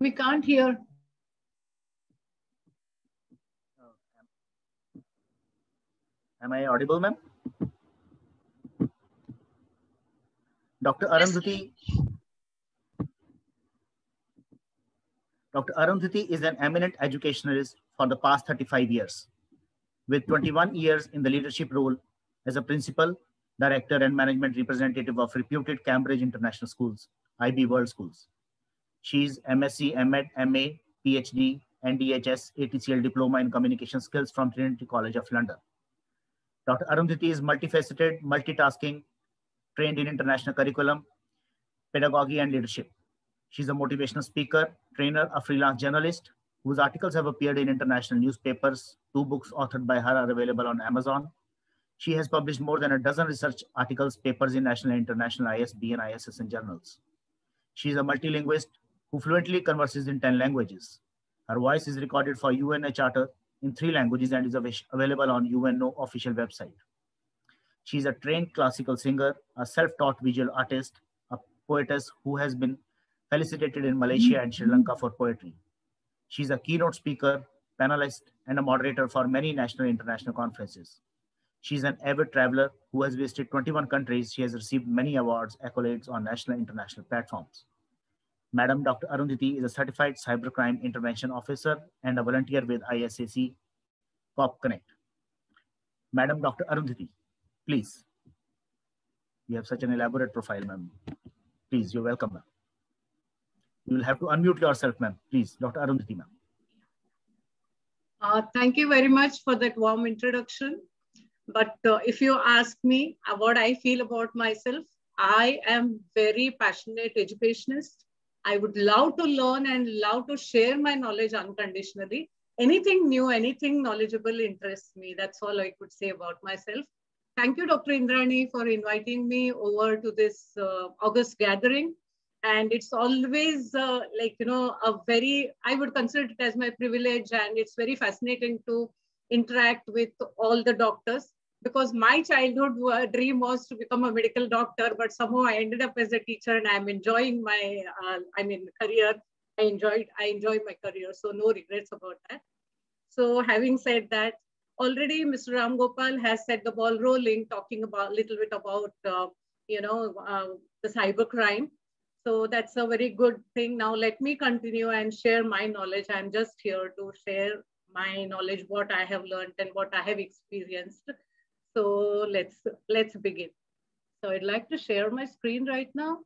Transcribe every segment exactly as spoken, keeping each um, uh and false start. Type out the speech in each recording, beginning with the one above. We can't hear. Am I audible, ma'am? Doctor Arundhati. Doctor Arundhati is an eminent educationalist for the past thirty-five years, with twenty-one years in the leadership role as a principal, director, and management representative of reputed Cambridge International Schools, I B World Schools. She is MSc, M Ed, M A, PhD, N D H S, A T C L Diploma in Communication Skills from Trinity College of London. Doctor Arundhati is multifaceted, multitasking, trained in international curriculum, pedagogy, and leadership. She's a motivational speaker, trainer, a freelance journalist, whose articles have appeared in international newspapers. Two books authored by her are available on Amazon. She has published more than a dozen research articles, papers in national and international I S B and I S S N journals. She is a multilinguist who fluently converses in ten languages. Her voice is recorded for U N Charter in three languages and is available on U N O official website. She is a trained classical singer, a self-taught visual artist, a poetess who has been felicitated in Malaysia and Sri Lanka for poetry. She is a keynote speaker, panelist, and a moderator for many national and international conferences. She is an avid traveler who has visited twenty-one countries. She has received many awards, accolades on national and international platforms. Madam Doctor Arundhati is a certified cybercrime intervention officer and a volunteer with I S A C Cop Connect. Madam Doctor Arundhati, please. You have such an elaborate profile, ma'am. Please, you're welcome, ma'am. You will have to unmute yourself, ma'am. Please, Doctor Arundhati, ma'am. Uh, thank you very much for that warm introduction. But uh, if you ask me what I feel about myself, I am very passionate educationist. I would love to learn and love to share my knowledge unconditionally. Anything new, anything knowledgeable interests me. That's all I could say about myself. Thank you, Doctor Indrani, for inviting me over to this uh, August gathering. And it's always uh, like, you know, a very, I would consider it as my privilege. And it's very fascinating to interact with all the doctors, because my childhood dream was to become a medical doctor, but somehow I ended up as a teacher, and I'm enjoying my, uh, I mean, career. I enjoyed, I enjoyed my career, so no regrets about that. So having said that, already Mister Ram Gopal has set the ball rolling, talking about a little bit about, uh, you know, uh, the cybercrime. So that's a very good thing. Now let me continue and share my knowledge. I'm just here to share my knowledge, what I have learned and what I have experienced. So let's, let's begin. So I'd like to share my screen right now.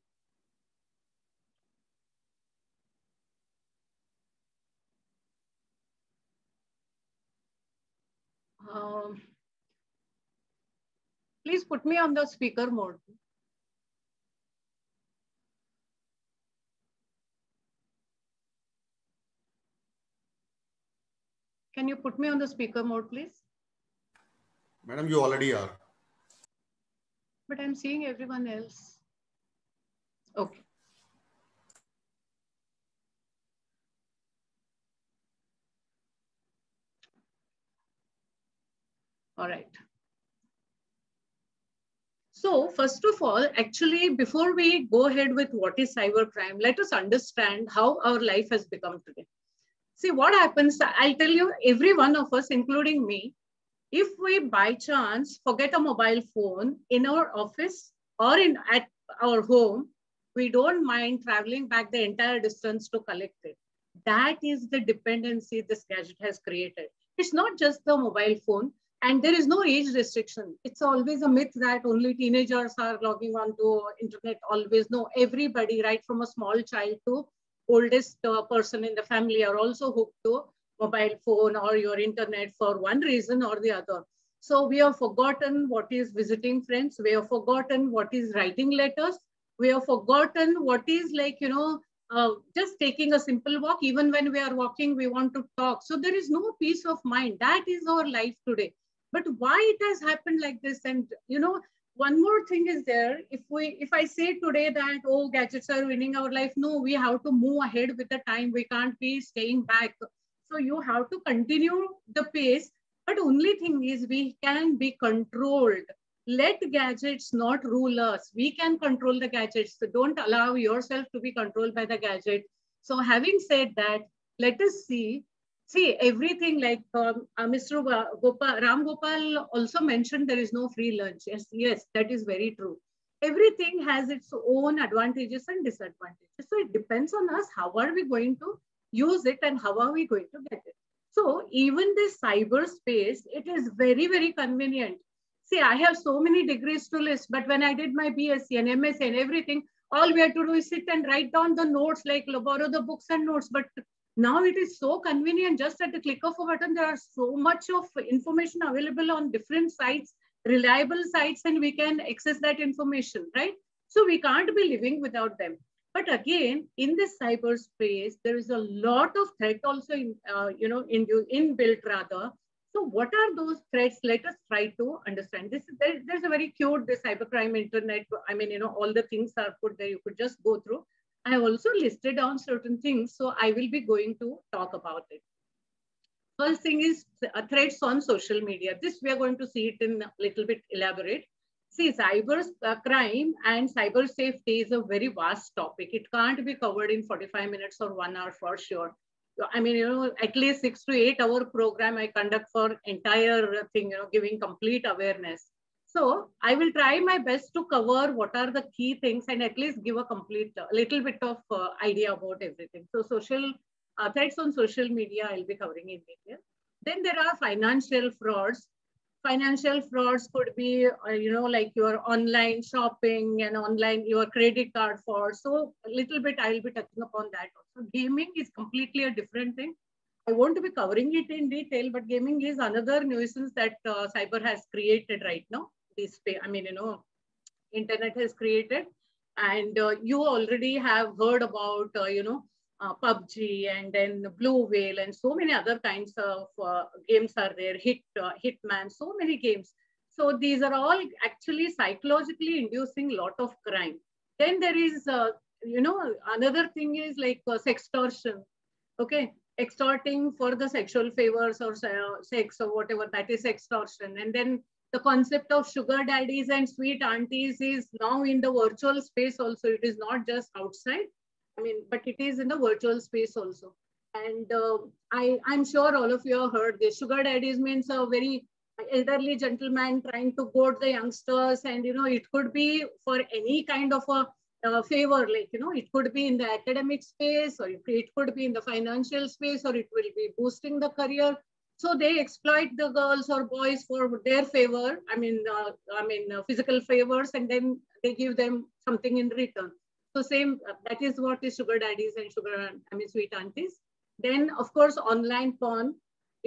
Um, please put me on the speaker mode. Can you put me on the speaker mode, please? Madam, you already are. But I'm seeing everyone else. Okay. All right. So first of all, actually, before we go ahead with what is cybercrime, let us understand how our life has become today. See, what happens, I'll tell you, every one of us, including me, if we by chance forget a mobile phone in our office or in at our home, we don't mind traveling back the entire distance to collect it. That is the dependency this gadget has created. It's not just the mobile phone, and there is no age restriction. It's always a myth that only teenagers are logging onto internet always. No, everybody, right from a small child to oldest uh, person in the family are also hooked to mobile phone or your internet for one reason or the other. So we have forgotten what is visiting friends. We have forgotten what is writing letters. We have forgotten what is like, you know, uh, just taking a simple walk. Even when we are walking, we want to talk. So there is no peace of mind. That is our life today. But why it has happened like this? And, you know, one more thing is there. If we, if I say today that, oh, gadgets are winning our life, no, we have to move ahead with the time. We can't be staying back. So you have to continue the pace. But only thing is we can be controlled. Let gadgets not rule us. We can control the gadgets. So don't allow yourself to be controlled by the gadget. So having said that, let us see, see everything like um, uh, Mister Gopal, Ram Gopal also mentioned there is no free lunch. Yes, yes, that is very true. Everything has its own advantages and disadvantages. So it depends on us, how are we going to use it and how are we going to get it. So even this cyberspace, it is very, very convenient. See, I have so many degrees to list, but when I did my B S c and M S c and everything, all we had to do is sit and write down the notes, like borrow the books and notes. But now it is so convenient, just at the click of a button, there are so much of information available on different sites, reliable sites, and we can access that information, right? So we can't be living without them. But again, in this cyberspace, there is a lot of threat also, in, uh, you know, in, inbuilt rather. So what are those threats? Let us try to understand. This is, there, there's a very cute, the cybercrime internet. I mean, you know, all the things are put there. You could just go through. I also listed down certain things. So I will be going to talk about it. First thing is threats on social media. This we are going to see it in a little bit elaborate. See, cyber uh, crime and cyber safety is a very vast topic. It can't be covered in forty-five minutes or one hour for sure. I mean, you know, at least six to eight hour program I conduct for entire thing, you know, giving complete awareness. So I will try my best to cover what are the key things and at least give a complete uh, little bit of uh, idea about everything. So social uh, threats on social media, I'll be covering in detail. Then there are financial frauds. Financial frauds could be, uh, you know, like your online shopping and online, your credit card fraud. So a little bit, I will be touching upon that also. Gaming is completely a different thing. I won't be covering it in detail, but gaming is another nuisance that uh, cyber has created right now. This, I mean, you know, internet has created. And uh, you already have heard about, uh, you know, Uh, P U B G and then Blue Whale and so many other kinds of uh, games are there, Hit, uh, Hitman, so many games. So these are all actually psychologically inducing a lot of crime. Then there is, uh, you know, another thing is like uh, sextortion, okay? Extorting for the sexual favors or uh, sex or whatever, that is extortion. And then the concept of sugar daddies and sweet aunties is now in the virtual space also. It is not just outside. I mean, but it is in the virtual space also. And uh, I, I'm sure all of you have heard this. Sugar daddies means a very elderly gentleman trying to goad the youngsters. And, you know, it could be for any kind of a uh, favor. Like, you know, it could be in the academic space, or it, it could be in the financial space, or it will be boosting the career. So they exploit the girls or boys for their favor. I mean, uh, I mean uh, physical favors, and then they give them something in return. So same, that is what is sugar daddies and sugar, I mean, sweet aunties. Then of course, online porn.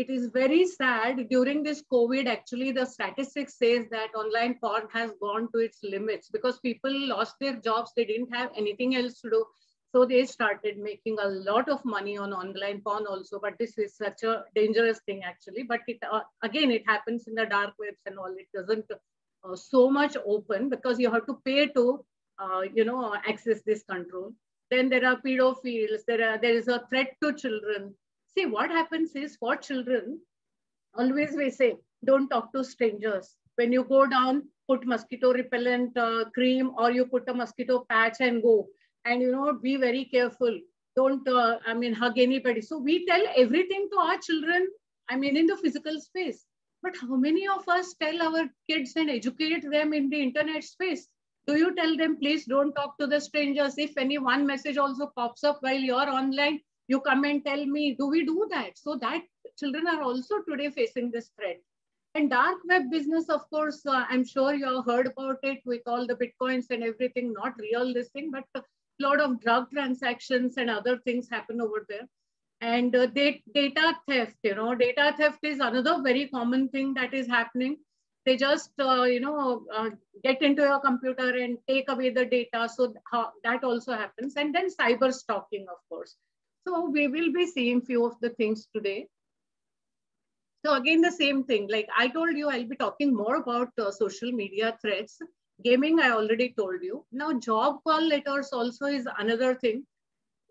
It is very sad during this COVID, actually the statistics says that online porn has gone to its limits because people lost their jobs. They didn't have anything else to do. So they started making a lot of money on online porn also, but this is such a dangerous thing actually. But it, uh, again, it happens in the dark webs and all. It doesn't uh, so much open because you have to pay to Uh, you know, access this control. Then there are pedophiles, there are there is a threat to children. See, what happens is for children, always we say, don't talk to strangers. When you go down, put mosquito repellent uh, cream, or you put a mosquito patch and go. And, you know, be very careful. Don't, uh, I mean, hug anybody. So we tell everything to our children, I mean, in the physical space. But how many of us tell our kids and educate them in the internet space? Do you tell them, please don't talk to the strangers? If any one message also pops up while you're online, you come and tell me. Do we do that? So that children are also today facing this threat. And dark web business, of course, uh, I'm sure you have heard about it with all the bitcoins and everything, not real this thing, but a lot of drug transactions and other things happen over there. And uh, they, data theft, you know, data theft is another very common thing that is happening. They just, uh, you know, uh, get into your computer and take away the data. So th that also happens. And then cyber stalking, of course. So we will be seeing few of the things today. So again, the same thing. Like I told you, I'll be talking more about uh, social media threats. Gaming, I already told you. Now, job call letters also is another thing.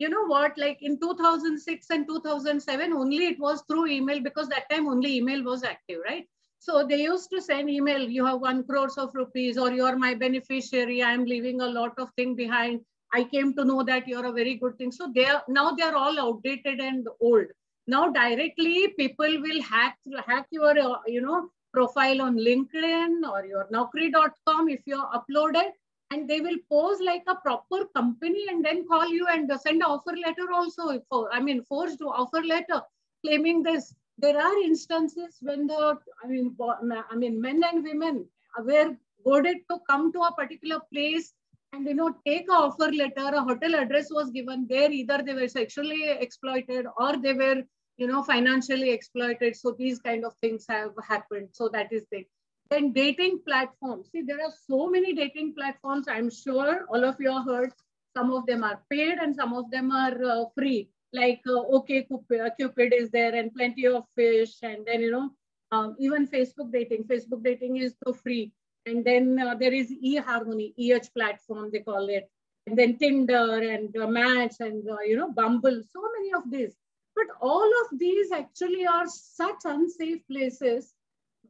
You know what, like in two thousand six and two thousand seven, only it was through email because that time only email was active, right? So they used to send email, you have one crores of rupees, or you are my beneficiary, I am leaving a lot of thing behind. I came to know that you're a very good thing. So they are, now they are all outdated and old. Now directly people will hack hack your uh, you know profile on LinkedIn or your naukri dot com if you're uploaded, and they will pose like a proper company and then call you and send an offer letter also. For, I mean, forged offer letter claiming this. There are instances when the I mean I mean men and women were goaded to come to a particular place. And, you know, take an offer letter, a hotel address was given there, either they were sexually exploited or they were, you know, financially exploited. So these kind of things have happened. So that is the then dating platforms. See, there are so many dating platforms. I'm sure all of you have heard. Some of them are paid and some of them are uh, free. Like uh, OkCupid is there and Plenty of Fish. And then, you know, um, even Facebook dating. Facebook dating is so free. And then uh, there is E-Harmony, E H platform, they call it. And then Tinder and uh, Match and, uh, you know, Bumble, so many of these. But all of these actually are such unsafe places.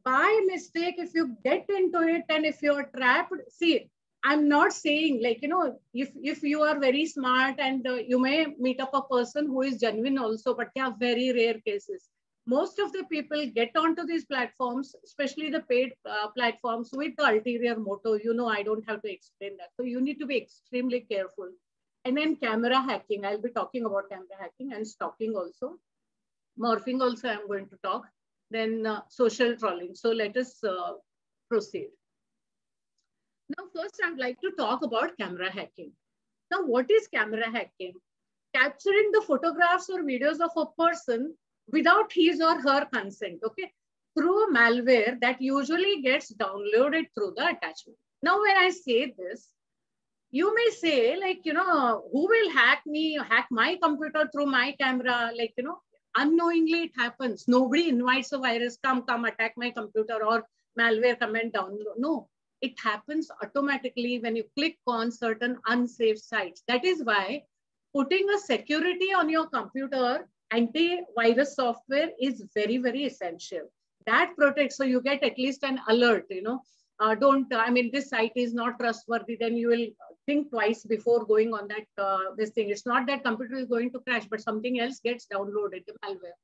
By mistake, if you get into it and if you're trapped, see, I'm not saying like, you know, if, if you are very smart and uh, you may meet up a person who is genuine also, but they are very rare cases. Most of the people get onto these platforms, especially the paid uh, platforms with the ulterior motive. You know, I don't have to explain that. So you need to be extremely careful. And then camera hacking. I'll be talking about camera hacking and stalking also. Morphing also I'm going to talk. Then uh, social trolling. So let us uh, proceed. Now, first I'd like to talk about camera hacking. Now, what is camera hacking? Capturing the photographs or videos of a person without his or her consent, okay, through malware that usually gets downloaded through the attachment. Now, when I say this, you may say like, you know, who will hack me, hack my computer through my camera? Like, you know, unknowingly it happens. Nobody invites a virus, come, come, attack my computer or malware, come and download. No, it happens automatically when you click on certain unsafe sites. That is why putting a security on your computer, antivirus software is very, very essential. That protects, so you get at least an alert, you know, uh, don't, I mean, this site is not trustworthy, then you will think twice before going on that, uh, this thing. It's not that computer is going to crash, but something else gets downloaded, the malware.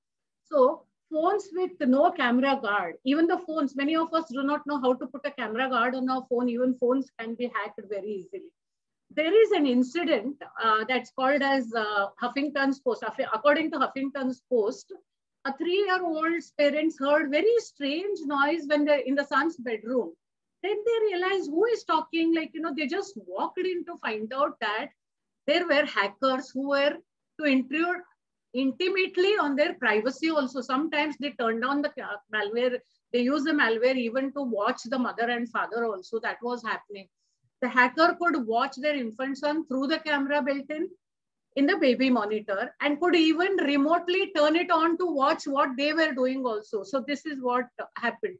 So phones with no camera guard, even the phones, many of us do not know how to put a camera guard on our phone, even phones can be hacked very easily. There is an incident uh, that's called as uh, Huffington Post. According to Huffington Post, a three-year-old's parents heard very strange noise when they're in the son's bedroom. Then they realized who is talking. Like, you know, they just walked in to find out that there were hackers who were to intrude intimately on their privacy also. Sometimes they turned on the malware. They use the malware even to watch the mother and father also. That was happening. The hacker could watch their infant son through the camera built in in the baby monitor and could even remotely turn it on to watch what they were doing also. So this is what happened.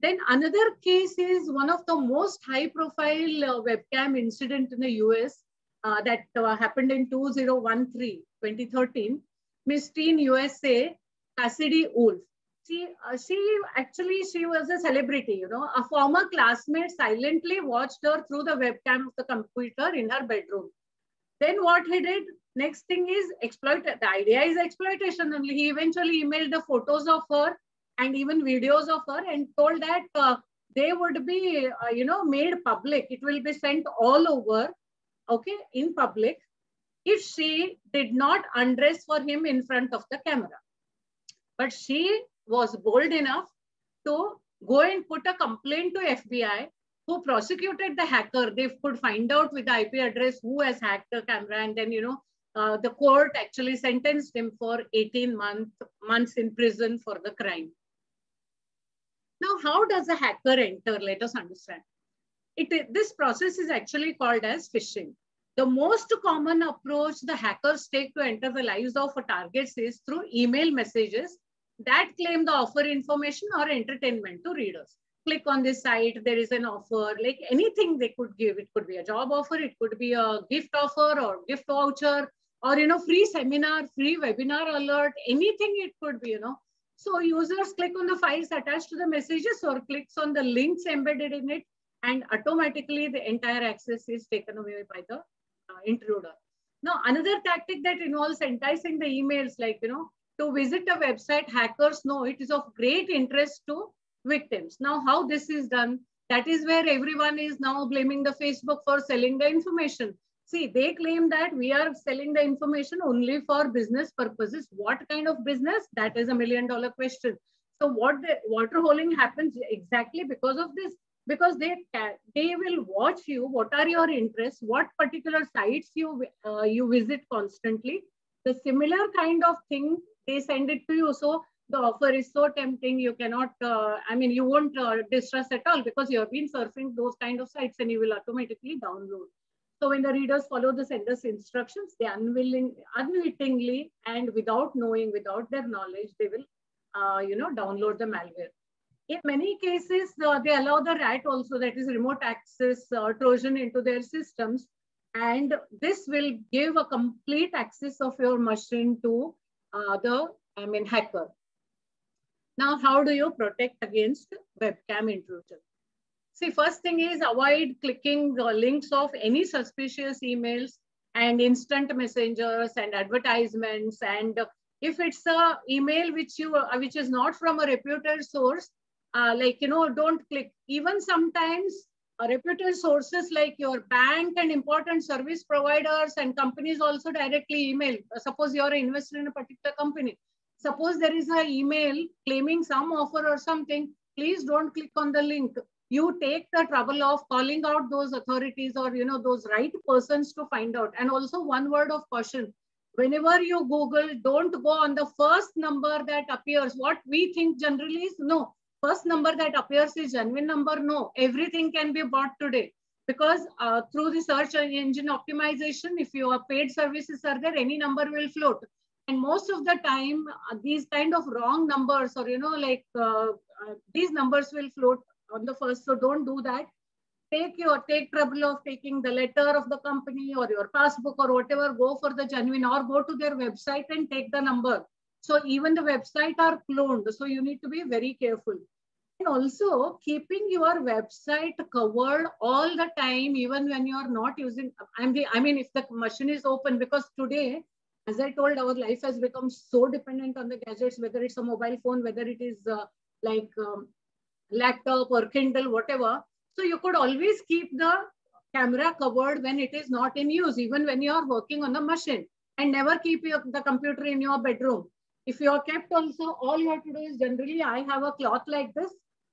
Then another case is one of the most high profile uh, webcam incident in the U S uh, that uh, happened in twenty thirteen. Miss Teen U S A, Cassidy Wolf. She, uh, she actually, she was a celebrity, you know, a former classmate silently watched her through the webcam of the computer in her bedroom. Then what he did, next thing is exploit. The idea is exploitation only. He eventually emailed the photos of her and even videos of her and told that uh, they would be, uh, you know, made public. It will be sent all over, okay, in public if she did not undress for him in front of the camera. But she was bold enough to go and put a complaint to F B I, who prosecuted the hacker. They could find out with the I P address who has hacked the camera, and then, you know, uh, the court actually sentenced him for eighteen months in prison for the crime. Now, how does a hacker enter? Let us understand. It, this process is actually called as phishing. The most common approach the hackers take to enter the lives of targets is through email messages that claim the offer information or entertainment to readers. Click on this site, there is an offer, like anything they could give. It could be a job offer, it could be a gift offer or gift voucher, or, you know, free seminar, free webinar alert, anything it could be, you know. So users click on the files attached to the messages or clicks on the links embedded in it, and automatically the entire access is taken away by the uh, intruder. Now, another tactic that involves enticing the emails, like, you know, to visit a website, hackers know it is of great interest to victims. Now, how this is done, that is where everyone is now blaming the Facebook for selling the information. See, they claim that we are selling the information only for business purposes. What kind of business? That is a million dollar question. So what the water holing happens exactly because of this, because they they will watch you, what are your interests, what particular sites you uh, you visit constantly. The similar kind of thing, they send it to you. So the offer is so tempting, you cannot, uh, I mean, you won't uh, distrust at all because you have been surfing those kind of sites and you will automatically download. So when the readers follow the sender's instructions, they unwilling, unwittingly and without knowing, without their knowledge, they will, uh, you know, download the malware. In many cases, uh, they allow the R A T also, that is remote access uh, Trojan, into their systems. And this will give a complete access of your machine to uh, the, I mean, hacker. Now, how do you protect against webcam intrusion? See, first thing is avoid clicking the links of any suspicious emails and instant messengers and advertisements. And if it's a email which you which is not from a reputed source, uh, like, you know, don't click. Even sometimes uh, reputed sources like your bank and important service providers and companies also directly email. Suppose you're an investor in a particular company. Suppose there is an email claiming some offer or something. Please don't click on the link. You take the trouble of calling out those authorities or, you know, those right persons to find out. And also one word of caution, whenever you Google, don't go on the first number that appears. What we think generally is, no, first number that appears is genuine number. No, everything can be bought today because uh, through the search engine optimization, if your paid services are there, any number will float. And most of the time, uh, these kind of wrong numbers or, you know, like uh, uh, these numbers will float on the first, so don't do that. Take your take trouble of taking the letter of the company or your passbook or whatever. Go for the genuine or go to their website and take the number. So even the website are cloned. So you need to be very careful. And also keeping your website covered all the time, even when you are not using. I'm the, I mean, if the machine is open, because today, as I told, our life has become so dependent on the gadgets, whether it's a mobile phone, whether it is uh, like. Um, laptop or Kindle, whatever. So you could always keep the camera covered when it is not in use, even when you are working on the machine, and never keep your, the computer in your bedroom. If you are kept also, all you have to do is, generally I have a cloth like this.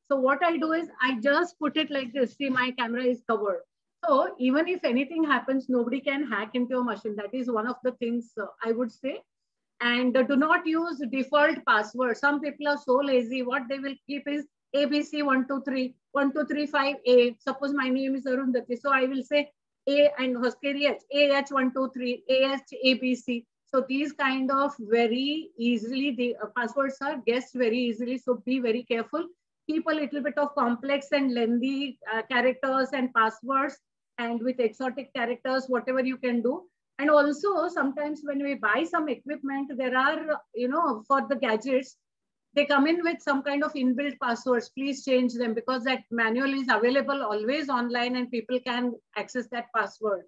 So what I do is I just put it like this. See, my camera is covered. So even if anything happens, nobody can hack into your machine. That is one of the things uh, I would say. And uh, do not use default password. Some people are so lazy. What they will keep is A B C one two three one two three five A. Suppose my name is Arundhati, so I will say A and Huskeri H, A H one two three, A H A B C. So these kind of very easily, the passwords are guessed very easily, so be very careful. Keep a little bit of complex and lengthy uh, characters and passwords, and with exotic characters, whatever you can do. And also sometimes when we buy some equipment, there are, you know, for the gadgets, they come in with some kind of inbuilt passwords. Please change them, because that manual is available always online and people can access that password.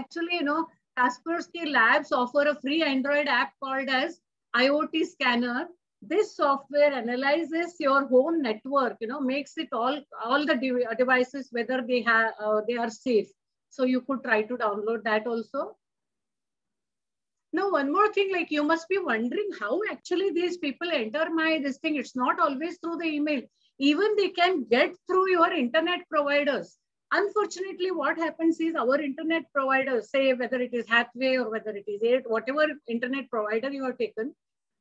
Actually, you know, Kaspersky Labs offer a free Android app called as I O T Scanner. This software analyzes your home network, you know, makes it all, all the de devices, whether they, have, uh, they are safe. So you could try to download that also. Now, one more thing, like you must be wondering how actually these people enter my, this thing. It's not always through the email. Even they can get through your internet providers. Unfortunately, what happens is our internet providers, say whether it is Hathway or whether it is it, whatever internet provider you have taken,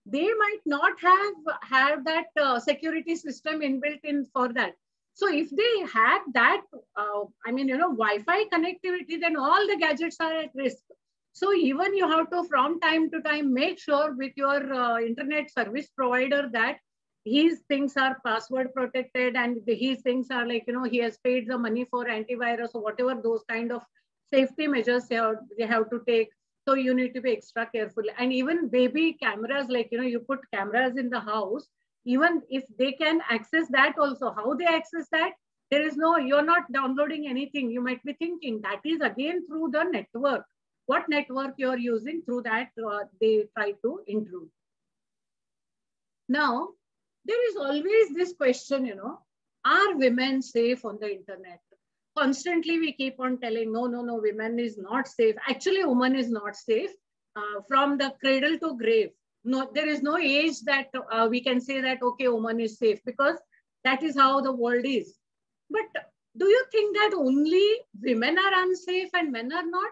they might not have, have that uh, security system inbuilt in for that. So if they have that, uh, I mean, you know, Wi-Fi connectivity, then all the gadgets are at risk. So even you have to, from time to time, make sure with your uh, internet service provider that his things are password protected and his things are, like, you know, he has paid the money for antivirus or whatever, those kind of safety measures they have, they have to take. So you need to be extra careful. And even baby cameras, like, you know, you put cameras in the house, even if they can access that also, how they access that, There is no, you're not downloading anything. You might be thinking that is again through the network. What network you're using, through that uh, they try to intrude. Now, there is always this question, you know, are women safe on the internet? Constantly we keep on telling, no, no, no, women is not safe. Actually, woman is not safe uh, from the cradle to grave. No, there is no age that uh, we can say that, okay, woman is safe, because that is how the world is. But do you think that only women are unsafe and men are not?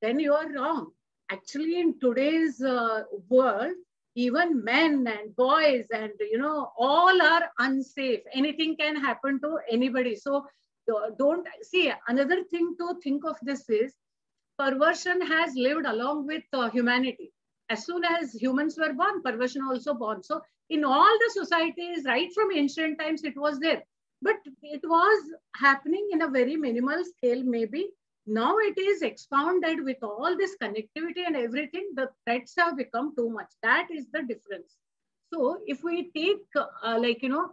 Then you are wrong. Actually, in today's uh, world, even men and boys and, you know, all are unsafe. Anything can happen to anybody. So don't, see, another thing to think of this is, perversion has lived along with uh, humanity. As soon as humans were born, perversion also born. So in all the societies, right from ancient times, it was there. But it was happening in a very minimal scale, maybe. Now it is expounded with all this connectivity and everything, the threats have become too much. That is the difference. So if we take, uh, like, you know,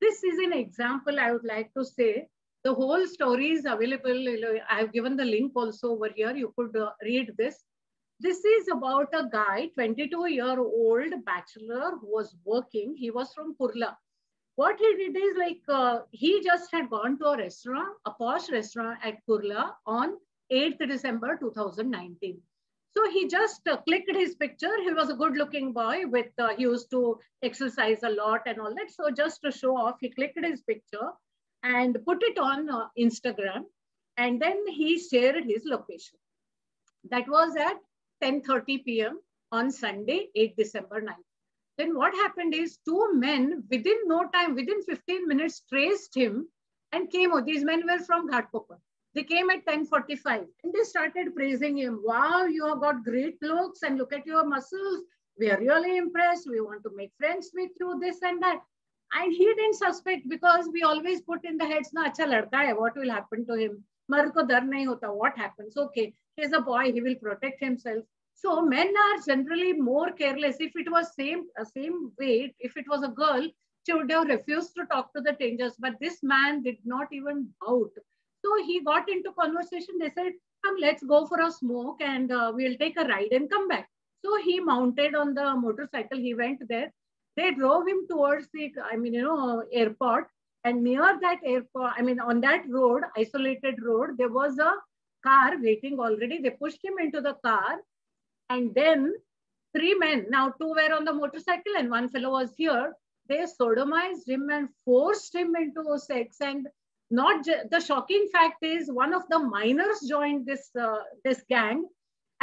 this is an example I would like to say. The whole story is available. I have given the link also over here. You could uh, read this. This is about a guy, twenty-two-year-old bachelor who was working. He was from Kurla. What he did is, like, uh, he just had gone to a restaurant, a posh restaurant at Kurla on eighth December two thousand nineteen. So he just uh, clicked his picture. He was a good-looking boy with, uh, he used to exercise a lot and all that. So just to show off, he clicked his picture and put it on uh, Instagram. And then he shared his location. That was at ten thirty p m on Sunday, eighth December ninth. Then what happened is, two men within no time, within fifteen minutes, traced him and came out. These men were from Ghatkopar. They came at ten forty-five and they started praising him. Wow, you have got great looks and look at your muscles. We are really impressed. We want to make friends with you, this and that. And he didn't suspect, because we always put in the heads, na, acha ladka hai, what will happen to him? Mar ko dar nahi hota, what happens? Okay, he is a boy, he will protect himself. So men are generally more careless. If it was same uh, same way, if it was a girl, she would have refused to talk to the strangers. But this man did not even doubt. So he got into conversation. They said, come, let's go for a smoke and uh, we'll take a ride and come back. So he mounted on the motorcycle. He went there. They drove him towards the, I mean, you know, airport. And near that airport, I mean, on that road, isolated road, there was a car waiting already. They pushed him into the car. And then three men, now two were on the motorcycle and one fellow was here, they sodomized him and forced him into sex. And not the shocking fact is, one of the minors joined this, uh, this gang,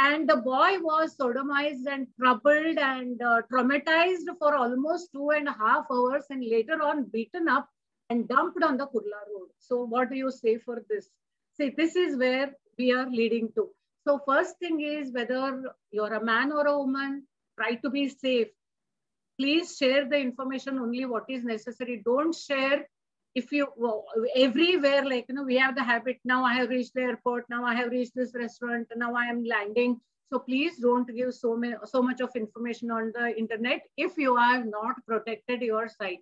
and the boy was sodomized and troubled and uh, traumatized for almost two and a half hours and later on beaten up and dumped on the Kurla road. So what do you say for this? See, this is where we are leading to. So first thing is, whether you're a man or a woman, try to be safe. Please share the information only what is necessary. Don't share if you, well, everywhere, like, you know, we have the habit, now I have reached the airport, now I have reached this restaurant, now I am landing. So please don't give so many, so much of information on the internet if you have not protected your site.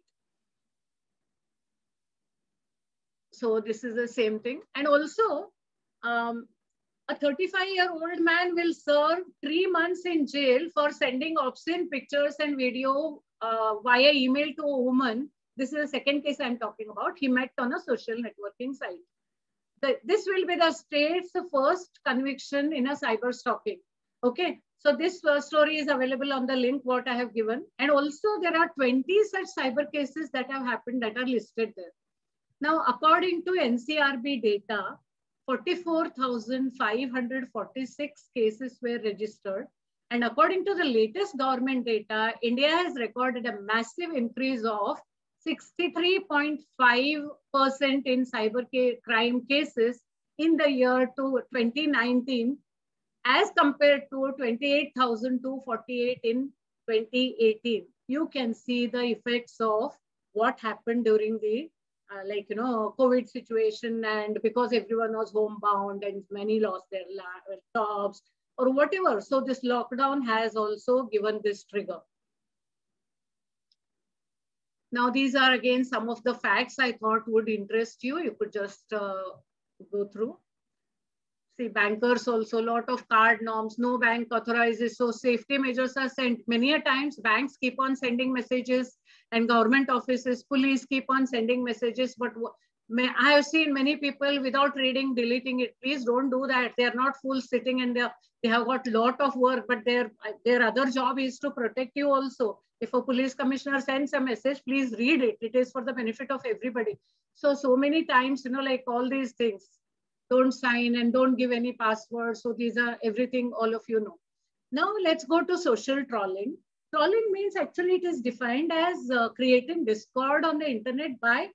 So this is the same thing. And also, um, a thirty-five-year-old man will serve three months in jail for sending obscene pictures and video uh, via email to a woman. This is the second case I'm talking about. He met on a social networking site. The, this will be the state's first conviction in a cyber stalking. Okay, so this uh, story is available on the link what I have given. And also there are twenty such cyber cases that have happened that are listed there. Now, according to N C R B data, forty-four thousand five hundred forty-six cases were registered. And according to the latest government data, India has recorded a massive increase of sixty-three point five percent in cyber crime cases in the year to twenty nineteen, as compared to twenty-eight thousand two hundred forty-eight in twenty eighteen. You can see the effects of what happened during the Uh, like, you know, COVID situation, and because everyone was homebound and many lost their jobs or whatever. So this lockdown has also given this trigger. Now, these are again some of the facts I thought would interest you. You could just uh, go through. See, bankers also, lot of card norms, no bank authorizes, so safety measures are sent. Many a times banks keep on sending messages and government offices, police keep on sending messages, but I have seen many people without reading, deleting it. Please don't do that. They are not fools sitting and they, are, they have got a lot of work, but their, their other job is to protect you also. If a police commissioner sends a message, please read it. It is for the benefit of everybody. So, so many times, you know, like all these things, don't sign and don't give any passwords. So these are everything all of you know. Now let's go to social trolling. Trolling means actually it is defined as uh, creating discord on the internet by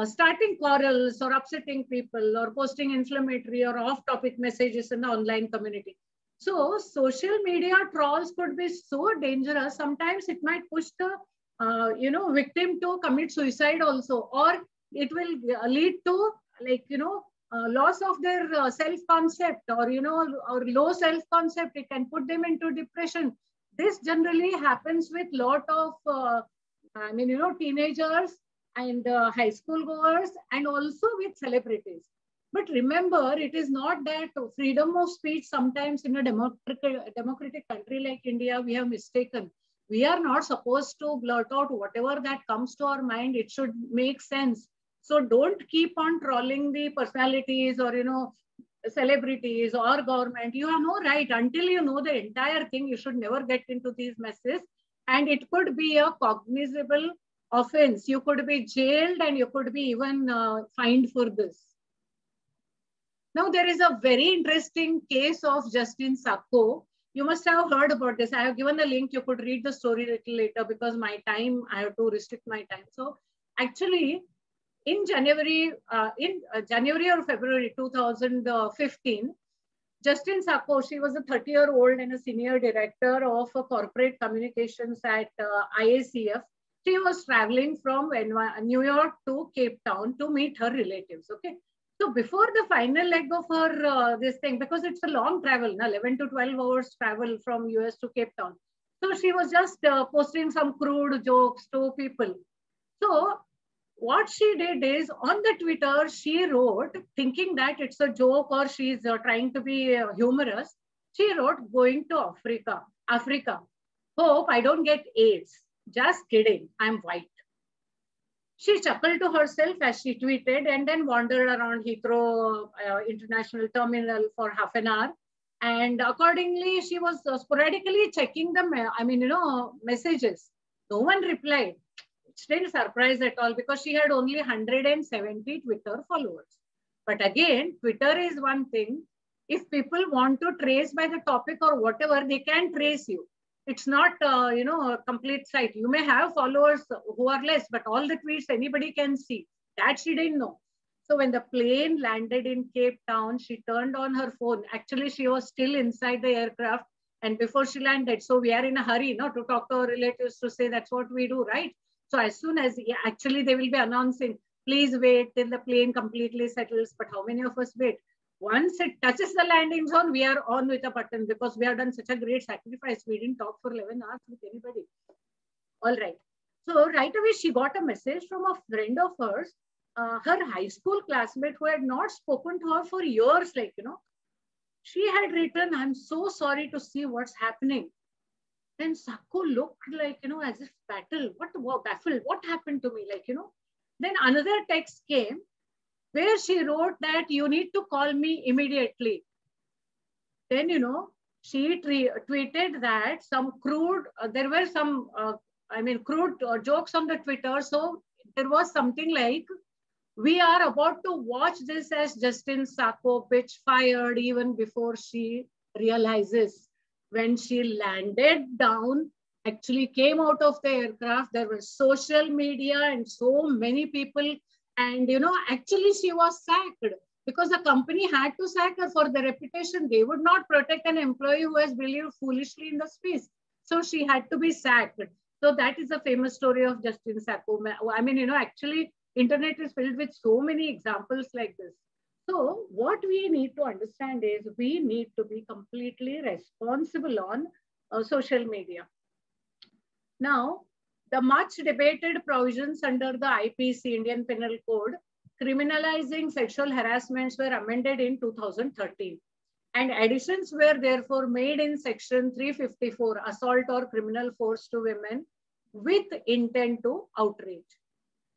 Uh, starting quarrels or upsetting people or posting inflammatory or off-topic messages in the online community. So social media trolls could be so dangerous. Sometimes it might push the uh, you know, victim to commit suicide also, or it will lead to like, you know, uh, loss of their uh, self-concept or, you know, or low self-concept. It can put them into depression. This generally happens with lot of, uh, I mean, you know, teenagers and uh, high school goers, and also with celebrities. But remember, it is not that freedom of speech sometimes in a democratic, democratic country like India, we have mistaken. We are not supposed to blurt out whatever that comes to our mind. It should make sense. So don't keep on trolling the personalities or, you know, celebrities or government. You have no right until you know the entire thing. You should never get into these messes. And it could be a cognizable offense. You could be jailed and you could be even uh, fined for this. Now, there is a very interesting case of Justin Sacco. You must have heard about this. I have given the link. You could read the story a little later because my time, I have to restrict my time. So actually in January, uh, in uh, January or February two thousand fifteen, Justin Sacco, she was a thirty year old and a senior director of uh, corporate communications at uh, I A C F. She was traveling from New York to Cape Town to meet her relatives, okay? So before the final leg of her, uh, this thing, because it's a long travel, now eleven to twelve hours travel from U S to Cape Town. So she was just uh, posting some crude jokes to people. So what she did is on the Twitter, she wrote, thinking that it's a joke or she's uh, trying to be uh, humorous. She wrote, going to Africa, Africa, hope I don't get AIDS. Just kidding, I'm white. She chuckled to herself as she tweeted and then wandered around Heathrow uh, International Terminal for half an hour. And accordingly, she was uh, sporadically checking the, I mean, you know, messages. No one replied. She didn't surprise at all because she had only one hundred seventy Twitter followers. But again, Twitter is one thing. If people want to trace by the topic or whatever, they can trace you. It's not, uh, you know, a complete site. You may have followers who are less, but all the tweets anybody can see. That she didn't know. So when the plane landed in Cape Town, she turned on her phone. Actually, she was still inside the aircraft and before she landed. So we are in a hurry, you know, to talk to our relatives to say that's what we do, right? So as soon as, actually, they will be announcing, please wait till the plane completely settles. But how many of us wait? Once it touches the landing zone, we are on with a button because we have done such a great sacrifice. We didn't talk for eleven hours with anybody. All right. So right away, she got a message from a friend of hers, uh, her high school classmate who had not spoken to her for years. Like, you know, she had written, I'm so sorry to see what's happening. Then Sacco looked like, you know, as if battle, what, what baffled, what happened to me? Like, you know, then another text came, where she wrote that you need to call me immediately. Then, you know, she tweeted that some crude, uh, there were some, uh, I mean, crude uh, jokes on the Twitter. So there was something like, we are about to watch this as Justin Sacco bitch fired even before she realizes. When she landed down, actually came out of the aircraft, there were social media and so many people. And, you know, actually she was sacked because the company had to sack her for the reputation. They would not protect an employee who has believed foolishly in the space. So she had to be sacked. So that is a famous story of Justin Sacco. I mean, you know, actually internet is filled with so many examples like this. So what we need to understand is we need to be completely responsible on uh, social media. Now, the much debated provisions under the I P C, Indian Penal Code, criminalizing sexual harassments were amended in two thousand thirteen. And additions were therefore made in section three fifty-four, assault or criminal force to women with intent to outrage.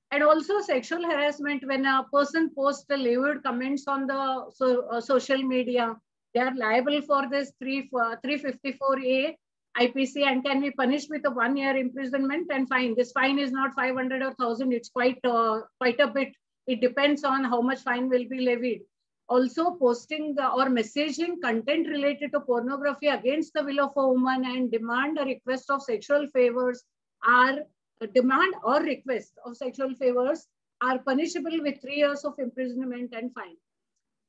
And also sexual harassment, when a person posts a layered comments on the so, uh, social media, they are liable for this three fifty-four A I P C and can be punished with a one year imprisonment and fine. This fine is not five hundred or one thousand, it's quite, uh, quite a bit. It depends on how much fine will be levied. Also posting the, or messaging content related to pornography against the will of a woman and demand or request of sexual favors are, demand or request of sexual favors are punishable with three years of imprisonment and fine.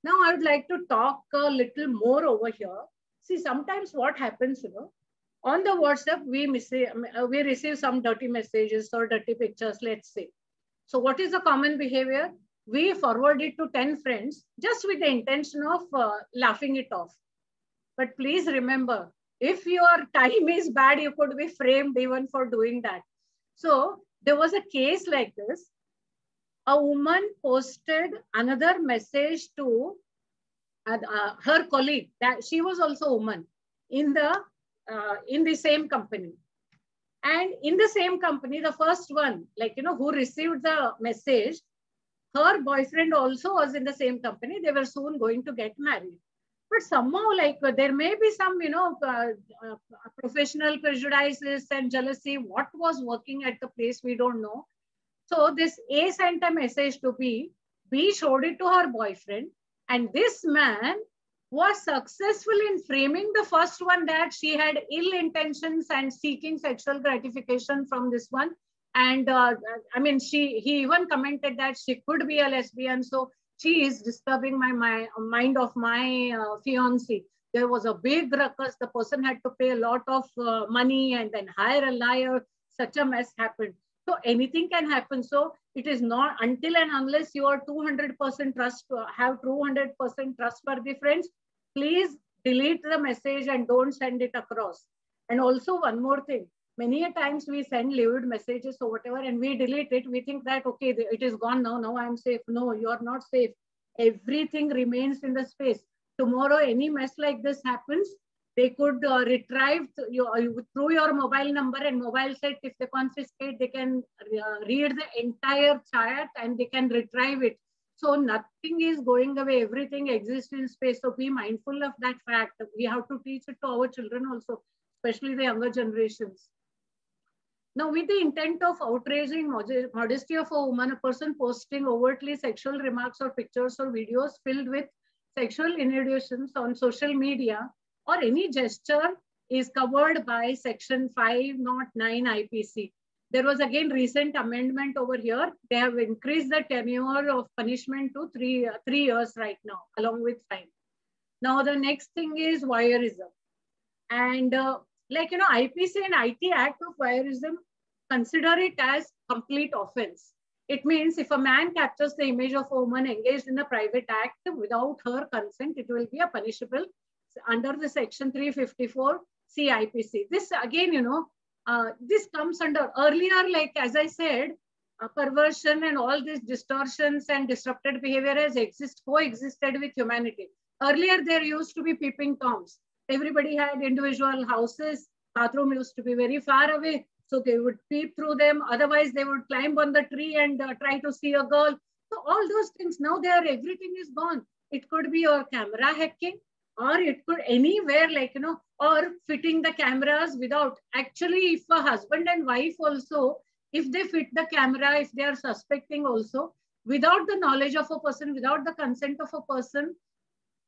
Now I would like to talk a little more over here. See, sometimes what happens, you know, on the WhatsApp, we, miss, we receive some dirty messages or dirty pictures, let's say. So what is the common behavior? We forward it to ten friends just with the intention of uh, laughing it off. But please remember, if your time is bad, you could be framed even for doing that. So there was a case like this. A woman posted another message to uh, uh, her colleague, that she was also a woman in the, uh, in the same company. And in the same company, the first one, like, you know, who received the message, her boyfriend also was in the same company. They were soon going to get married. But somehow, like, there may be some, you know, uh, uh, professional prejudices and jealousy. What was working at the place, we don't know. So this A sent a message to B. B showed it to her boyfriend. And this man was successful in framing the first one that she had ill intentions and seeking sexual gratification from this one. And uh, I mean, she he even commented that she could be a lesbian. So she is disturbing my, my mind of my uh, fiancé. There was a big ruckus. The person had to pay a lot of uh, money and then hire a liar. Such a mess happened. So anything can happen. So it is not until and unless you are two hundred percent trust, have two hundred percent trustworthy friends, please delete the message and don't send it across. And also one more thing. Many a times we send layered messages or whatever and we delete it. We think that, okay, it is gone now. Now I'm safe. No, you're not safe. Everything remains in the space. Tomorrow, any mess like this happens, they could uh, retrieve th your, through your mobile number and mobile set. If they confiscate, they can uh, read the entire chat and they can retrieve it. So nothing is going away. Everything exists in space. So be mindful of that fact. We have to teach it to our children also, especially the younger generations. Now, with the intent of outraging modesty of a woman, a person posting overtly sexual remarks or pictures or videos filled with sexual innuendos on social media or any gesture is covered by section five oh nine I P C. There was again recent amendment over here. They have increased the tenure of punishment to three, uh, three years right now, along with fine. Now, the next thing is voyeurism. And uh, like, you know, I P C and I T Act of voyeurism, consider it as complete offense. It means if a man captures the image of a woman engaged in a private act without her consent, it will be a punishable under the section three fifty-four C I P C. This again, you know, uh, this comes under earlier, like as I said, uh, perversion and all these distortions and disrupted behavior has exist, coexisted with humanity. Earlier, there used to be peeping toms. Everybody had individual houses. Bathroom used to be very far away. So they would peep through them. Otherwise, they would climb on the tree and uh, try to see a girl. So all those things, now they are, everything is gone. It could be your camera hacking, or it could anywhere, like, you know, or fitting the cameras without. Actually, if a husband and wife also, if they fit the camera, if they are suspecting also, without the knowledge of a person, without the consent of a person,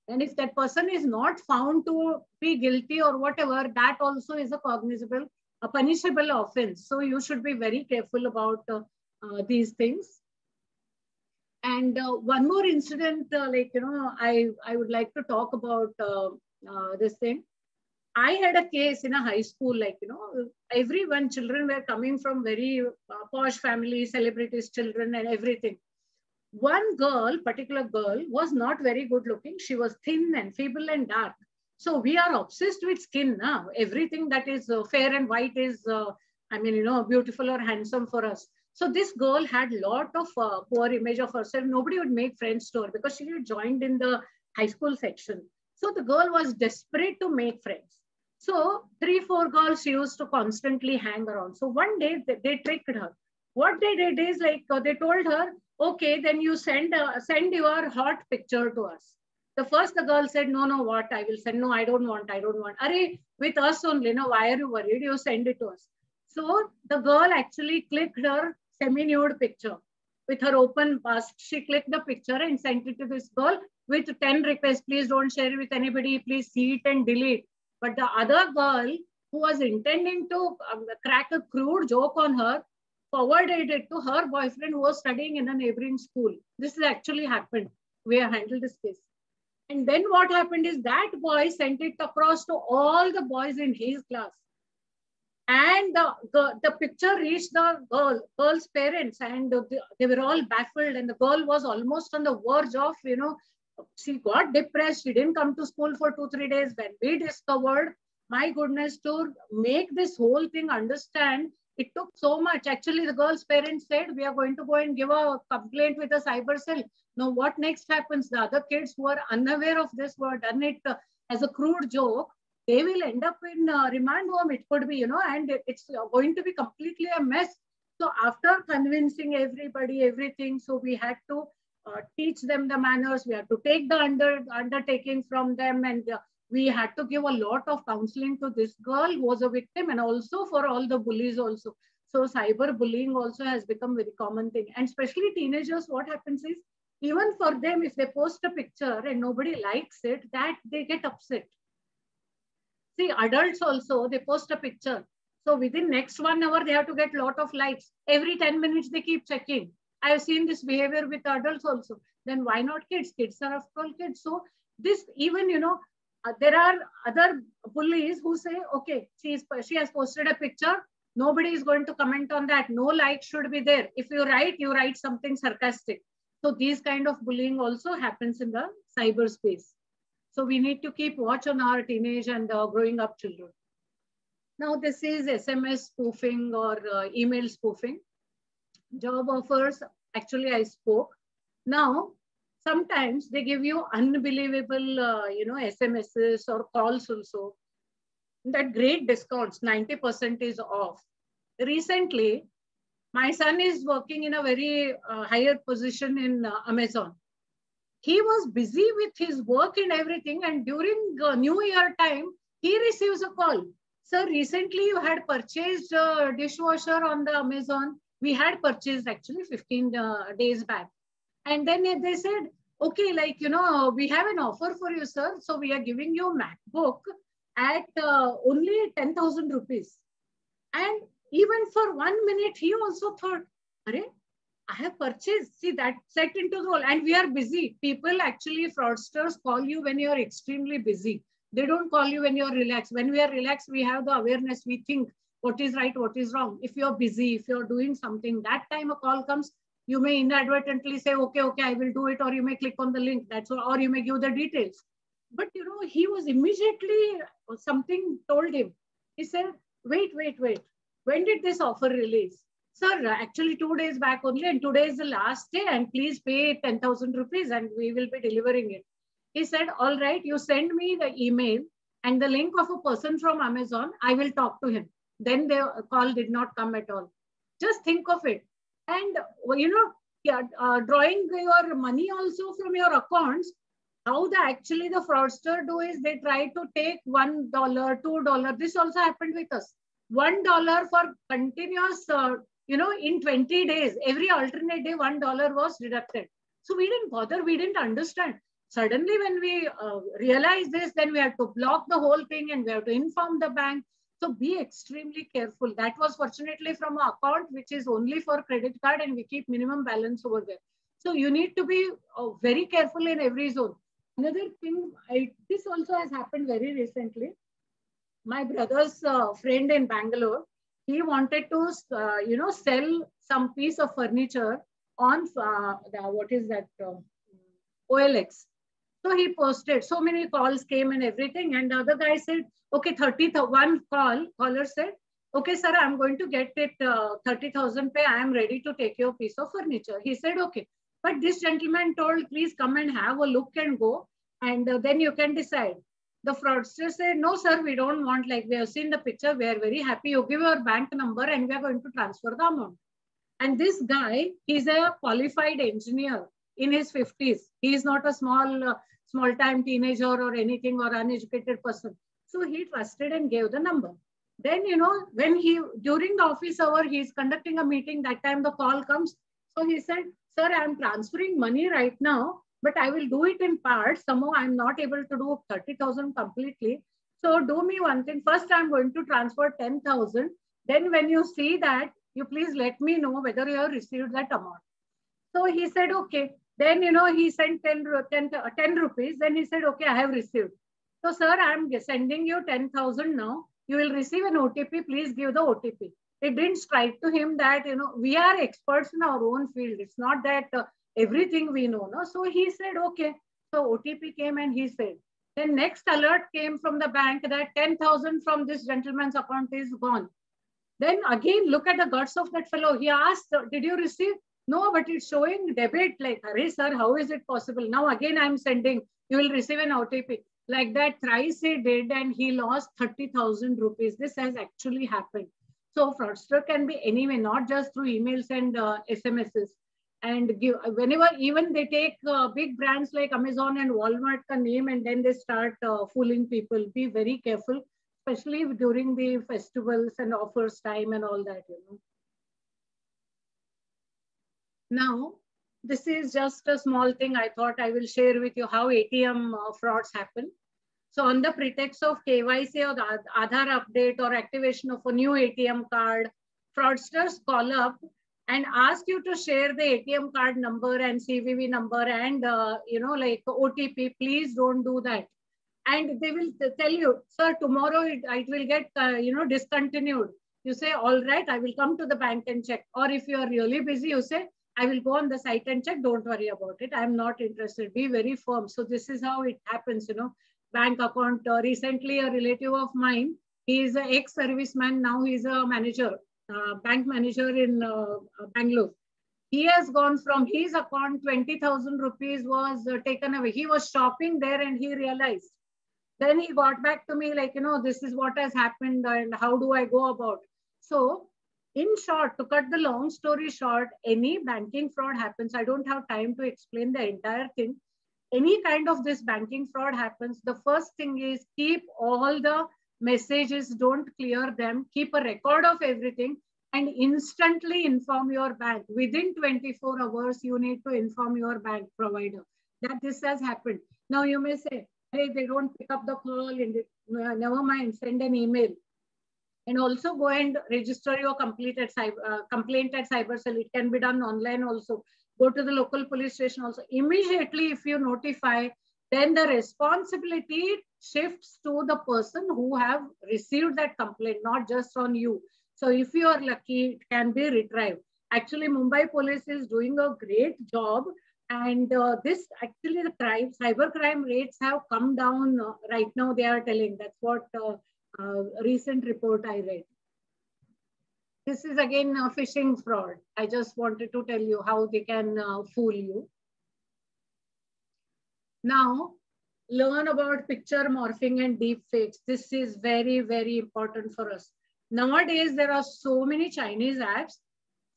and if that person is not found to be guilty or whatever, that also is a cognizable, a punishable offense. So you should be very careful about uh, uh, these things. And uh, one more incident, uh, like, you know, I, I would like to talk about uh, uh, this thing. I had a case in a high school, like, you know, everyone, children were coming from very uh, posh families, celebrities, children and everything. One girl, particular girl, was not very good looking. She was thin and feeble and dark. So we are obsessed with skin now. Everything that is uh, fair and white is uh, I mean, you know, beautiful or handsome for us. So this girl had a lot of uh, poor image of herself. Nobody would make friends to her because she had joined in the high school section. So the girl was desperate to make friends. So three, four girls she used to constantly hang around. So one day they, they tricked her. What they did is like, uh, they told her, okay, then you send uh, send your hot picture to us. The first the girl said, no, no, what? I will send, no, I don't want, I don't want. Array, with us only, no, why are you worried? You send it to us. So the girl actually clicked her semi-nude picture. With her open bust, she clicked the picture and sent it to this girl with ten requests, please don't share it with anybody, please see it and delete. But the other girl who was intending to um, crack a crude joke on her, forwarded it to her boyfriend who was studying in a neighboring school. This has actually happened. We have handled this case. And then what happened is that boy sent it across to all the boys in his class. And the, the, the picture reached the girl, girl's parents, and they were all baffled. And the girl was almost on the verge of, you know, she got depressed. She didn't come to school for two, three days. When we discovered, my goodness, to make this whole thing understand, it took so much. Actually, the girl's parents said, we are going to go and give a complaint with a cyber cell. Now, what next happens? The other kids who are unaware of this, who have done it uh, as a crude joke, they will end up in uh, remand home, it could be, you know, and it's going to be completely a mess. So after convincing everybody, everything, so we had to uh, teach them the manners, we had to take the under, undertaking from them, and uh, we had to give a lot of counseling to this girl who was a victim, and also for all the bullies also. So cyber bullying also has become very common thing. And especially teenagers, what happens is, even for them, if they post a picture and nobody likes it, that they get upset. See, adults also, they post a picture. So within next one hour, they have to get a lot of likes. Every ten minutes, they keep checking. I have seen this behavior with adults also. Then why not kids? Kids are after all kids. So this even, you know, Uh, there are other bullies who say, okay, she, is, she has posted a picture. Nobody is going to comment on that. No like should be there. If you write, you write something sarcastic. So these kind of bullying also happens in the cyberspace. So we need to keep watch on our teenage and uh, growing up children. Now this is S M S spoofing or uh, email spoofing. Job offers, actually I spoke. Now, sometimes they give you unbelievable, uh, you know, S M Ses or calls also. That great discounts, ninety percent is off. Recently, my son is working in a very uh, higher position in uh, Amazon. He was busy with his work and everything. And during uh, New Year time, he receives a call. Sir, recently you had purchased a dishwasher on the Amazon. We had purchased actually fifteen uh, days back. And then they said, okay, like, you know, we have an offer for you, sir. So we are giving you a MacBook at uh, only ten thousand rupees. And even for one minute, he also thought, arey, I have purchased. See, that set into the role. And we are busy. People actually, fraudsters call you when you are extremely busy. They don't call you when you are relaxed. When we are relaxed, we have the awareness. We think what is right, what is wrong. If you are busy, if you are doing something, that time a call comes. You may inadvertently say, okay, okay, I will do it, or you may click on the link, that's all, or you may give the details. But you know, he was immediately, something told him. He said, wait, wait, wait, when did this offer release? Sir, actually two days back only, and today is the last day, and please pay ten thousand rupees and we will be delivering it. He said, all right, you send me the email and the link of a person from Amazon, I will talk to him. Then the call did not come at all. Just think of it. And, you know, yeah, uh, drawing your money also from your accounts, how the actually the fraudster do is they try to take one dollar, two dollars. This also happened with us. one dollar for continuous, uh, you know, in twenty days, every alternate day, one dollar was deducted. So we didn't bother. We didn't understand. Suddenly when we uh, realized this, then we had to block the whole thing and we have to inform the bank. So be extremely careful. That was fortunately from an account which is only for credit card and we keep minimum balance over there. So you need to be oh, very careful in every zone. Another thing, I, this also has happened very recently. My brother's uh, friend in Bangalore, he wanted to uh, you know, sell some piece of furniture on uh, the, what is that, uh, O L X. So he posted, so many calls came and everything. And the other guy said, okay, thirty, one call, caller said, okay, sir, I'm going to get it uh, thirty thousand pay. I am ready to take your piece of furniture. He said, okay. But this gentleman told, please come and have a look and go, and uh, then you can decide. The fraudster said, no, sir, we don't want, like, we have seen the picture. We are very happy. You give your bank number and we are going to transfer the amount. And this guy, he's a qualified engineer in his fifties. He is not a small, uh, small time teenager or anything, or uneducated person. So he trusted and gave the number. Then, you know, when he, during the office hour, he's conducting a meeting. That time the call comes. So he said, sir, I'm transferring money right now, but I will do it in parts. Somehow I'm not able to do thirty thousand completely. So do me one thing. First, I'm going to transfer ten thousand. Then when you see that, you please let me know whether you have received that amount. So he said, okay. Then, you know, he sent ten, ten, ten rupees. Then he said, okay, I have received. So, sir, I'm sending you ten thousand now. You will receive an O T P. Please give the O T P. It didn't strike to him that, you know, we are experts in our own field. It's not that uh, everything we know. No? So he said, okay. So O T P came and he said, then next alert came from the bank that ten thousand from this gentleman's account is gone. Then again, look at the guts of that fellow. He asked, did you receive? No, but it's showing debit. Like, hey, sir, how is it possible? Now again, I'm sending, you will receive an O T P. Like that thrice he did, and he lost thirty thousand rupees. This has actually happened. So fraudster can be anyway, not just through emails and uh, S M Ses. And give, whenever even they take uh, big brands like Amazon and Walmart ka name, and then they start uh, fooling people. Be very careful, especially during the festivals and offers time and all that, you know. Now, this is just a small thing I thought I will share with you how A T M uh, frauds happen. So on the pretext of K Y C or the Aadhaar update or activation of a new A T M card, fraudsters call up and ask you to share the A T M card number and C V V number and, uh, you know, like O T P. Please don't do that. And they will tell you, sir, tomorrow it, it will get, uh, you know, discontinued. You say, all right, I will come to the bank and check. Or if you are really busy, you say, I will go on the site and check. Don't worry about it. I'm not interested. Be very firm. So this is how it happens, you know. Bank account. Uh, recently, a relative of mine, he is an ex-serviceman. Now he's a manager, uh, bank manager in uh, Bangalore. He has gone from his account, twenty thousand rupees was uh, taken away. He was shopping there and he realized. Then he got back to me like, you know, this is what has happened and how do I go about it? So in short, to cut the long story short, any banking fraud happens. I don't have time to explain the entire thing. Any kind of this banking fraud happens, the first thing is keep all the messages, don't clear them, keep a record of everything and instantly inform your bank. Within twenty-four hours, you need to inform your bank provider that this has happened. Now you may say, hey, they don't pick up the call, and never mind, send an email. And also go and register your complaint at cyber, uh, complaint at cyber cell. It can be done online also. Go to the local police station also. Immediately, if you notify, then the responsibility shifts to the person who have received that complaint, not just on you. So if you are lucky, it can be retrieved. Actually, Mumbai police is doing a great job. And uh, this actually the crime, cyber crime rates have come down uh, right now, they are telling. That's what uh, uh, recent report I read. This is again a phishing fraud. I just wanted to tell you how they can uh, fool you. Now, learn about picture morphing and deep fakes. This is very, very important for us. Nowadays, there are so many Chinese apps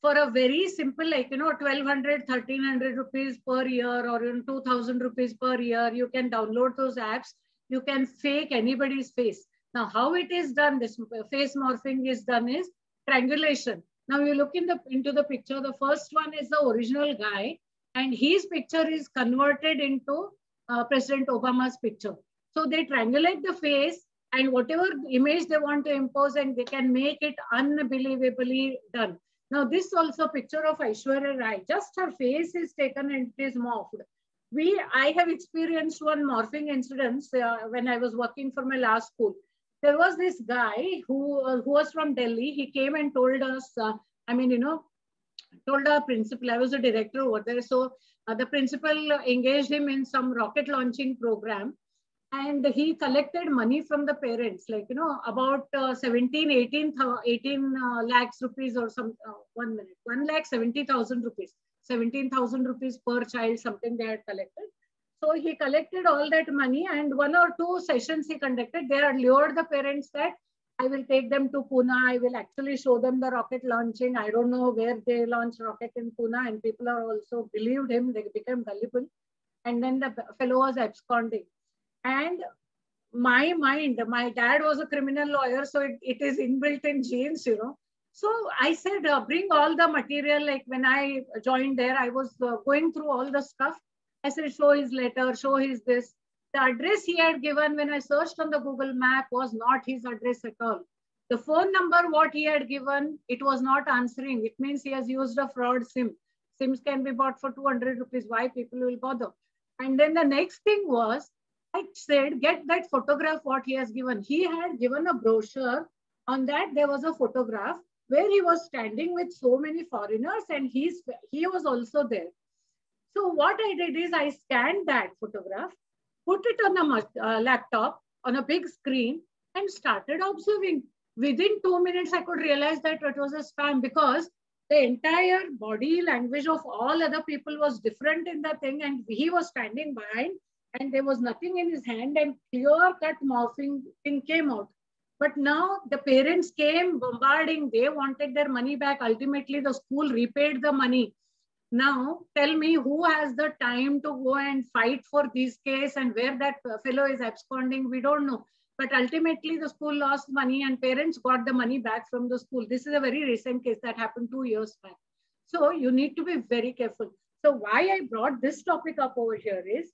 for a very simple, like, you know, twelve hundred, thirteen hundred rupees per year or even two thousand rupees per year. You can download those apps. You can fake anybody's face. Now, how it is done, this face morphing is done is triangulation. Now you look in the, into the picture, the first one is the original guy and his picture is converted into uh, President Obama's picture. So they triangulate the face and whatever image they want to impose and they can make it unbelievably done. Now this also picture of Aishwarya Rai, just her face is taken and it is morphed. We, I have experienced one morphing incident uh, when I was working for my last school. There was this guy who, uh, who was from Delhi. He came and told us, uh, I mean, you know, told our principal, I was a director over there. So uh, the principal engaged him in some rocket launching program. And he collected money from the parents, like, you know, about uh, seventeen, eighteen, eighteen uh, lakhs rupees or some, uh, one minute, one lakh seventy thousand rupees, seventeen thousand rupees per child, something they had collected. So he collected all that money, and one or two sessions he conducted. They had lured the parents that I will take them to Pune. I will actually show them the rocket launching. I don't know where they launched rocket in Pune, and people are also believed him. They became gullible. And then the fellow was absconding. And my mind, my dad was a criminal lawyer, so it, it is inbuilt in genes, you know. So I said, uh, bring all the material. Like when I joined there, I was uh, going through all the stuff. I said, show his letter, show his this. The address he had given when I searched on the Google map was not his address at all. The phone number, what he had given, it was not answering. It means he has used a fraud SIM. SIMs can be bought for two hundred rupees. Why people will bother? And then the next thing was, I said, get that photograph what he has given. He had given a brochure. On that, there was a photograph where he was standing with so many foreigners, and he's, he was also there. So what I did is I scanned that photograph, put it on a uh, laptop, on a big screen, and started observing. Within two minutes, I could realize that it was a spam, because the entire body language of all other people was different in the thing, and he was standing behind, and there was nothing in his hand, and clear-cut morphing thing came out. But now the parents came bombarding. They wanted their money back. Ultimately, the school repaid the money. Now, tell me who has the time to go and fight for this case, and where that fellow is absconding, we don't know. But ultimately, the school lost money, and parents got the money back from the school. This is a very recent case that happened two years back. So you need to be very careful. So why I brought this topic up over here is,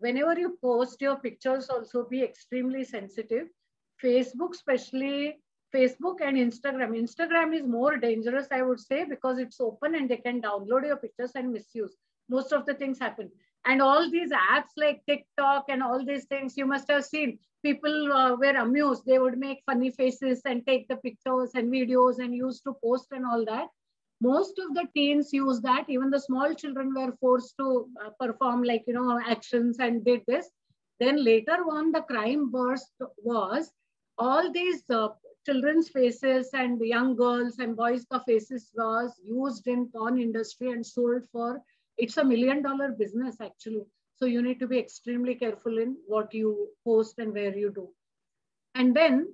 whenever you post your pictures, also be extremely sensitive. Facebook especially, Facebook and Instagram. Instagram is more dangerous, I would say, because it's open and they can download your pictures and misuse. Most of the things happen. And all these apps like TikTok and all these things, you must have seen. People uh, were amused. They would make funny faces and take the pictures and videos and used to post and all that. Most of the teens use that. Even the small children were forced to uh, perform, like, you know, actions and did this. Then later on, the crime burst was all these uh, children's faces and young girls and boys' faces was used in porn industry and sold for, it's a million dollar business actually. So you need to be extremely careful in what you post and where you do. And then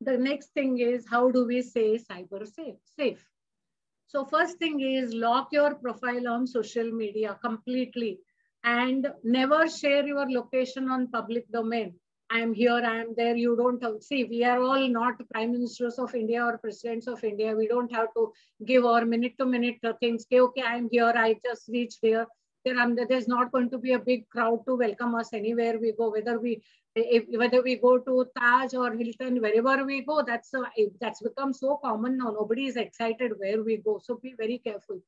the next thing is, how do we say cyber safe? safe? So first thing is, lock your profile on social media completely and never share your location on public domain. I am here, I am there, you don't have, see, we are all not prime ministers of India or presidents of India. We don't have to give our minute to minute things. Okay, okay, I am here, I just reached there. There I'm, there's not going to be a big crowd to welcome us anywhere we go, whether we, if, whether we go to Taj or Hilton, wherever we go, that's, a, that's become so common now. Nobody is excited where we go. So be very careful.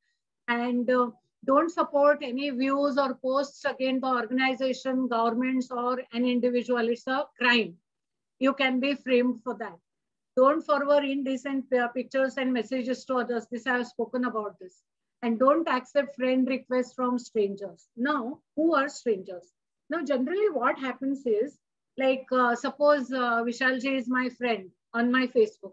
And uh, don't support any views or posts against the organization, governments, or an individual. It's a crime. You can be framed for that. Don't forward indecent pictures and messages to others. This I have spoken about this. And don't accept friend requests from strangers. Now, who are strangers? Now, generally what happens is, like, uh, suppose uh, Vishalji is my friend on my Facebook.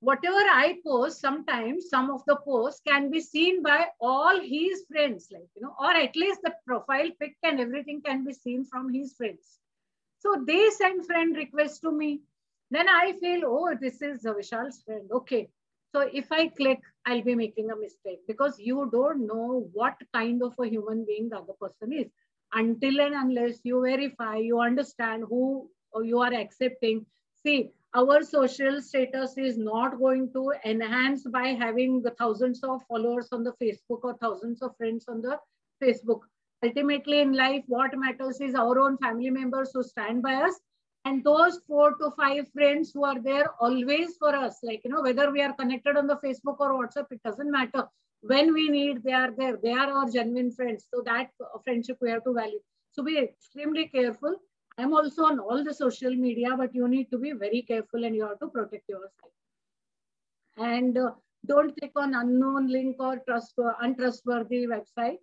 Whatever I post, sometimes some of the posts can be seen by all his friends, like, you know, or at least the profile pic and everything can be seen from his friends. So they send friend requests to me. Then I feel, oh, this is Vishal's friend. Okay. So if I click, I'll be making a mistake, because you don't know what kind of a human being the other person is until and unless you verify, you understand who you are accepting. See, our social status is not going to enhance by having the thousands of followers on the Facebook or thousands of friends on the Facebook. Ultimately in life, what matters is our own family members who stand by us and those four to five friends who are there always for us. Like, you know, whether we are connected on the Facebook or WhatsApp, it doesn't matter. When we need, they are there. They are our genuine friends. So that friendship we have to value. So be extremely careful. I'm also on all the social media, but you need to be very careful and you have to protect yourself. And uh, don't click on unknown link or trust, uh, untrustworthy website.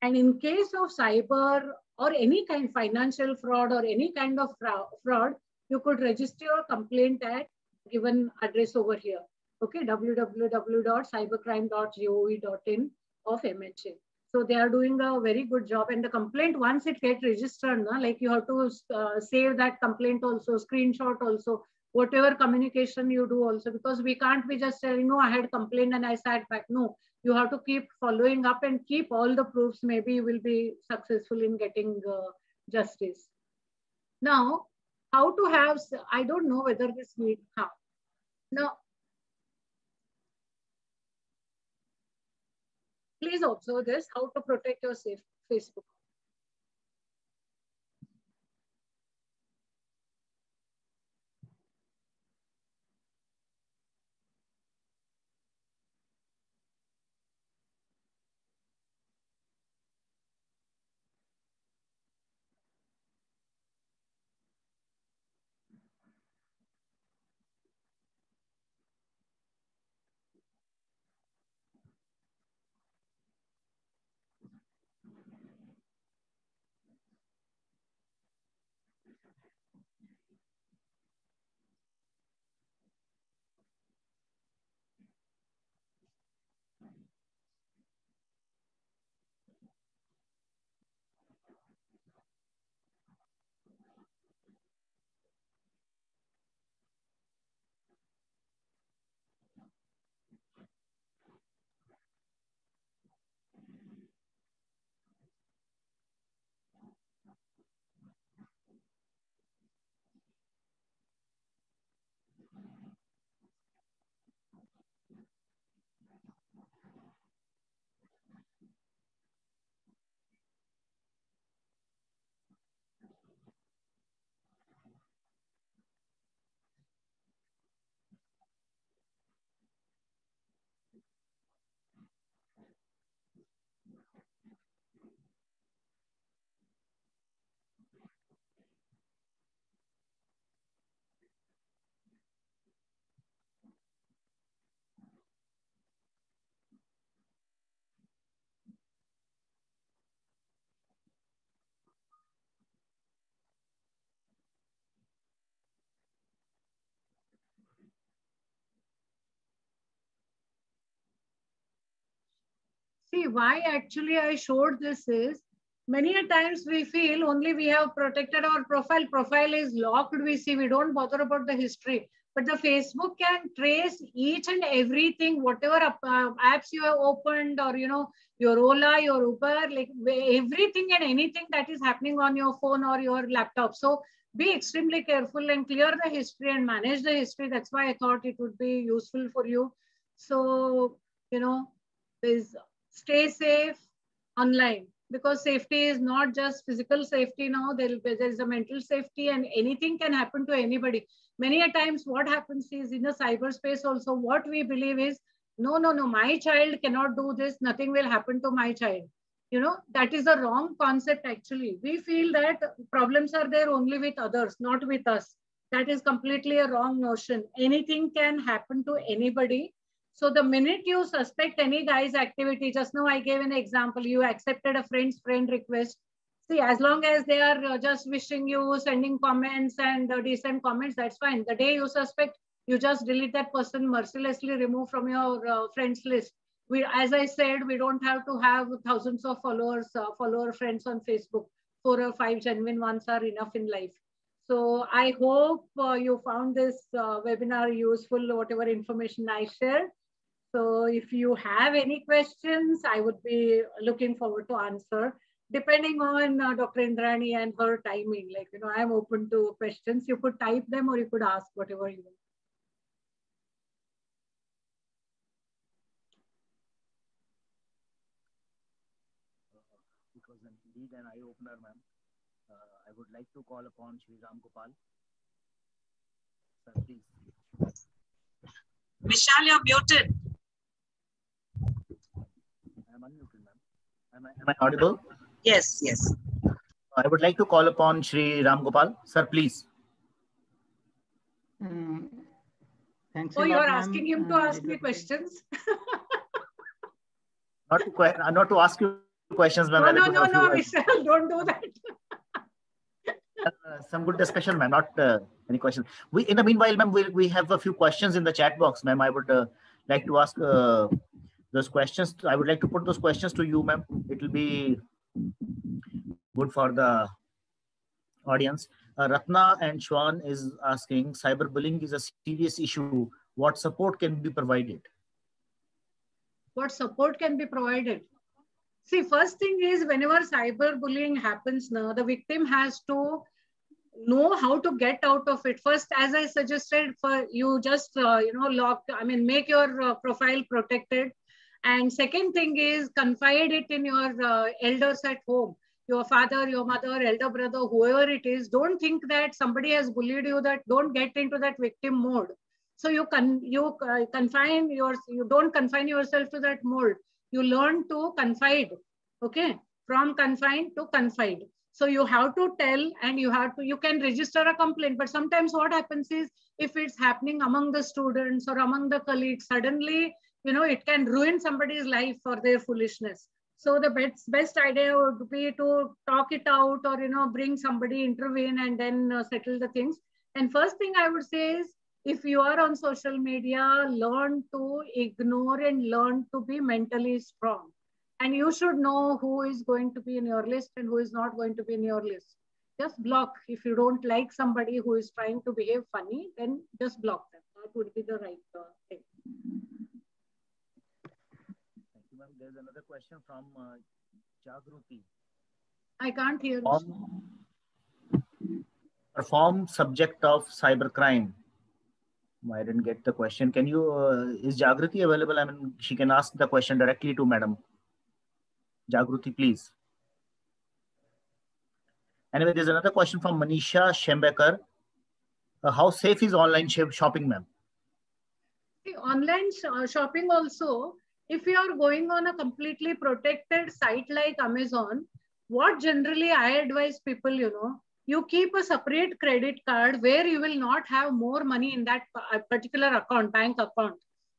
And in case of cyber or any kind of financial fraud or any kind of fraud, you could register your complaint at given address over here. Okay, w w w dot cybercrime dot gov dot in of M H A. So they are doing a very good job, and the complaint, once it gets registered, na, like you have to uh, save that complaint also, screenshot also, whatever communication you do also, because we can't be just saying, no, I had complained and I sat back. No, you have to keep following up and keep all the proofs. Maybe you will be successful in getting uh, justice. Now, how to have, I don't know whether this needs, how. Now, please observe this, how to protect your safe Facebook. See, why actually I showed this is, many a times we feel only we have protected our profile. Profile is locked, we see, we don't bother about the history. But the Facebook can trace each and everything, whatever apps you have opened or, you know, your Ola, your Uber, like everything and anything that is happening on your phone or your laptop. So be extremely careful and clear the history and manage the history. That's why I thought it would be useful for you. So, you know, there's... Stay safe online, because safety is not just physical safety now. There is a mental safety, and anything can happen to anybody. Many a times what happens is in the cyberspace also, what we believe is, no, no, no, my child cannot do this. Nothing will happen to my child. You know, that is a wrong concept actually. We feel that problems are there only with others, not with us. That is completely a wrong notion. Anything can happen to anybody. So the minute you suspect any guy's activity, just now I gave an example, you accepted a friend's friend request. See, as long as they are just wishing you, sending comments and decent comments, that's fine. The day you suspect, you just delete that person, mercilessly remove from your uh, friends list. We, as I said, we don't have to have thousands of followers, uh, follower friends on Facebook. Four or five genuine ones are enough in life. So I hope uh, you found this uh, webinar useful, whatever information I shared. So if you have any questions, I would be looking forward to answer, depending on uh, Doctor Indrani and her timing. Like, you know, I'm open to questions. You could type them or you could ask whatever you want. It was indeed an eye-opener, ma'am. Uh, I would like to call upon Shri Ram Gopal. Sir, please. Vishal, you're muted. Am I, am I audible? Yes, yes. I would like to call upon Shri Ram Gopal. Sir, please. Mm, thanks oh, you're asking him to uh, ask me questions? not, to, not to ask you questions, ma'am. No, no, no, no, Vishal, don't do that. Uh, some good discussion, ma'am. Not uh, any questions. We, in the meanwhile, ma'am, we we have a few questions in the chat box, ma'am. I would uh, like to ask uh, those questions. I would like to put those questions to you, ma'am. It will be good for the audience. Uh, Ratna and Shwan is asking: cyberbullying is a serious issue. What support can be provided? What support can be provided? See, first thing is, whenever cyberbullying happens, now the victim has to know how to get out of it. First, as I suggested, for you just uh, you know lock. I mean, make your uh, profile protected. And second thing is, confide it in your uh, elders at home, your father, your mother, elder brother, whoever it is. Don't think that somebody has bullied you. That don't get into that victim mode. So you can you uh, confine your you don't confine yourself to that mode. You learn to confide, okay? From confine to confide. So you have to tell, and you have to, you can register a complaint. But sometimes what happens is, if it's happening among the students or among the colleagues, suddenly, you know, it can ruin somebody's life for their foolishness. So the best best idea would be to talk it out, or, you know, bring somebody, intervene, and then uh, settle the things. And first thing I would say is, if you are on social media, learn to ignore and learn to be mentally strong. And you should know who is going to be in your list and who is not going to be in your list. Just block. If you don't like somebody who is trying to behave funny, then just block them. That would be the right thing. Thank you, ma'am. There's another question from uh, Jagruti. I can't hear you. Perform subject of cybercrime. I didn't get the question. Can you, uh, is Jagruti available? I mean, she can ask the question directly to Madam. Jagruti, please. Anyway, there's another question from Manisha Shembekar. Uh, how safe is online shopping, ma'am? Online sh shopping also, if you are going on a completely protected site like Amazon, what generally I advise people, you know, you keep a separate credit card where you will not have more money in that particular account, bank account.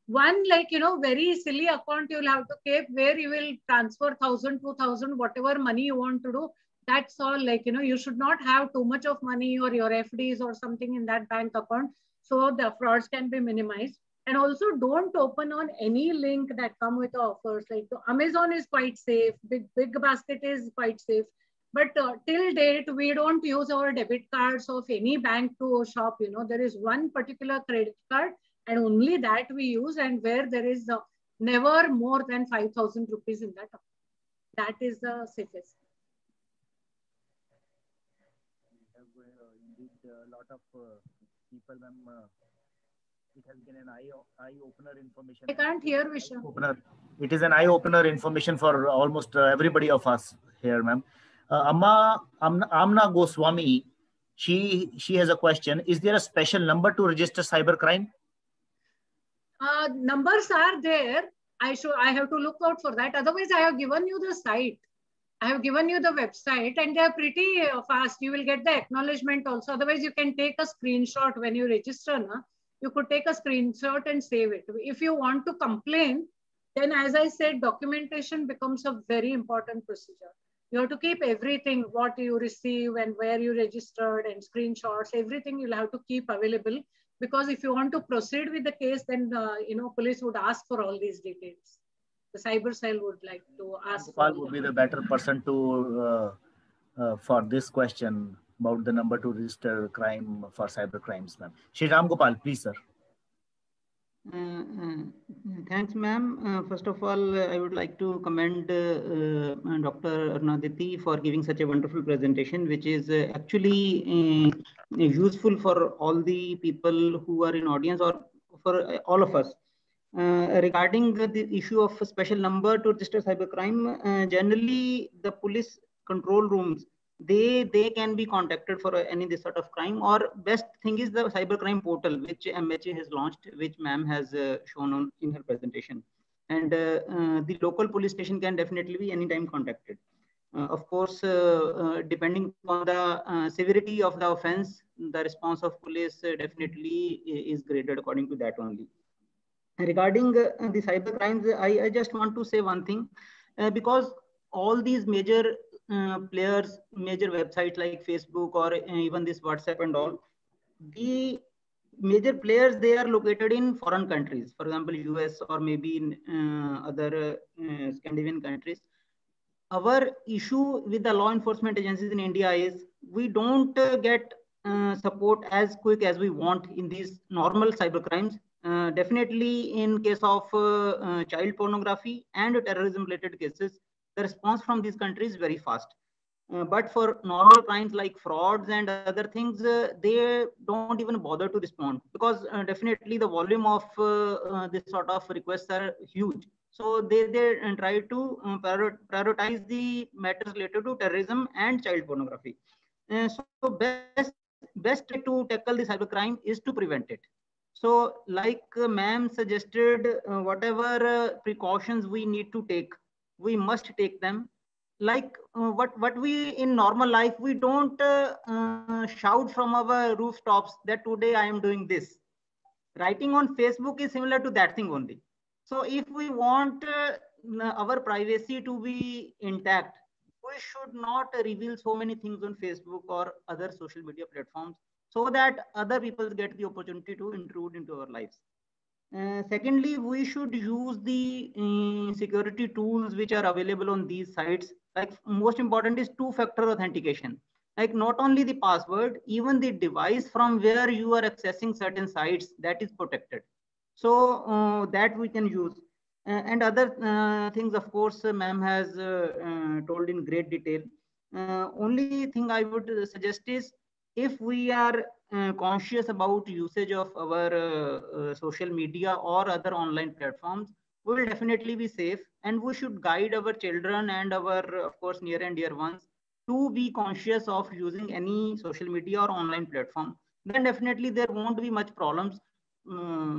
One, like, you know, very silly account you'll have to keep where you will transfer thousand, two thousand, whatever money you want to do. That's all, like, you know, you should not have too much of money or your F Ds or something in that bank account. So the frauds can be minimized. And also, don't open on any link that come with offers. Like, so Amazon is quite safe. Big, big basket is quite safe. But uh, till date, we don't use our debit cards of any bank to shop. You know, there is one particular credit card, and only that we use, and where there is uh, never more than five thousand rupees in that account. That is the safest. We have uh, indeed a lot of uh, people, ma'am. Uh, it has been an eye-opener eye information. I can't hear, Vishal. It is an eye-opener information for almost uh, everybody of us here, ma'am. Uh, Amma, Amna, Amna Goswami, she she has a question. Is there a special number to register cybercrime? Uh, numbers are there. I should I have to look out for that. Otherwise, I have given you the site. I have given you the website, and they are pretty uh, fast. You will get the acknowledgement also. Otherwise, you can take a screenshot when you register. Na? You could take a screenshot and save it. If you want to complain, then as I said, documentation becomes a very important procedure. You have to keep everything, what you receive and where you registered and screenshots, everything you'll have to keep available, because if you want to proceed with the case, then uh, you know, police would ask for all these details. The cyber cell would like to ask. Gopal would be the better person to uh, uh, for this question about the number to register crime for cyber crimes, ma'am. Shri Ram Gopal, please, sir. Uh, uh, thanks, ma'am. Uh, first of all, uh, I would like to commend uh, uh, Doctor Arundhati for giving such a wonderful presentation, which is uh, actually uh, useful for all the people who are in audience, or for uh, all of us. Uh, regarding the, the issue of a special number to register cybercrime, uh, generally the police control rooms, they they can be contacted for any this sort of crime, or best thing is the cybercrime portal, which M H A has launched, which ma'am has uh, shown on in her presentation, and uh, uh, the local police station can definitely be anytime contacted. Uh, of course, uh, uh, depending on the uh, severity of the offense, the response of police uh, definitely is graded according to that only. Regarding uh, the cyber crimes, I, I just want to say one thing, uh, because all these major uh, players, major websites like Facebook or even this WhatsApp and all, the major players, they are located in foreign countries, for example, U S or maybe in uh, other uh, Scandinavian countries. Our issue with the law enforcement agencies in India is we don't uh, get uh, support as quick as we want in these normal cyber crimes. Uh, definitely in case of uh, uh, child pornography and terrorism related cases, the response from these countries is very fast. Uh, but for normal crimes like frauds and other things, uh, they don't even bother to respond because uh, definitely the volume of uh, uh, this sort of requests are huge. So they, they try to um, prioritize the matters related to terrorism and child pornography. Uh, so best, best way to tackle the cybercrime is to prevent it. So like uh, ma'am suggested, uh, whatever uh, precautions we need to take, we must take them. Like uh, what, what we in normal life, we don't uh, uh, shout from our rooftops that today I am doing this. Writing on Facebook is similar to that thing only. So if we want uh, our privacy to be intact, we should not reveal so many things on Facebook or other social media platforms so that other people get the opportunity to intrude into our lives. Uh, secondly, we should use the uh, security tools which are available on these sites. Like most important is two-factor authentication. Like not only the password, even the device from where you are accessing certain sites, that is protected. So uh, that we can use. Uh, and other uh, things, of course, uh, ma'am has uh, uh, told in great detail. Uh, only thing I would suggest is if we are Uh, conscious about usage of our uh, uh, social media or other online platforms, we will definitely be safe, and we should guide our children and our, of course, near and dear ones to be conscious of using any social media or online platform. Then definitely there won't be much problems. Um,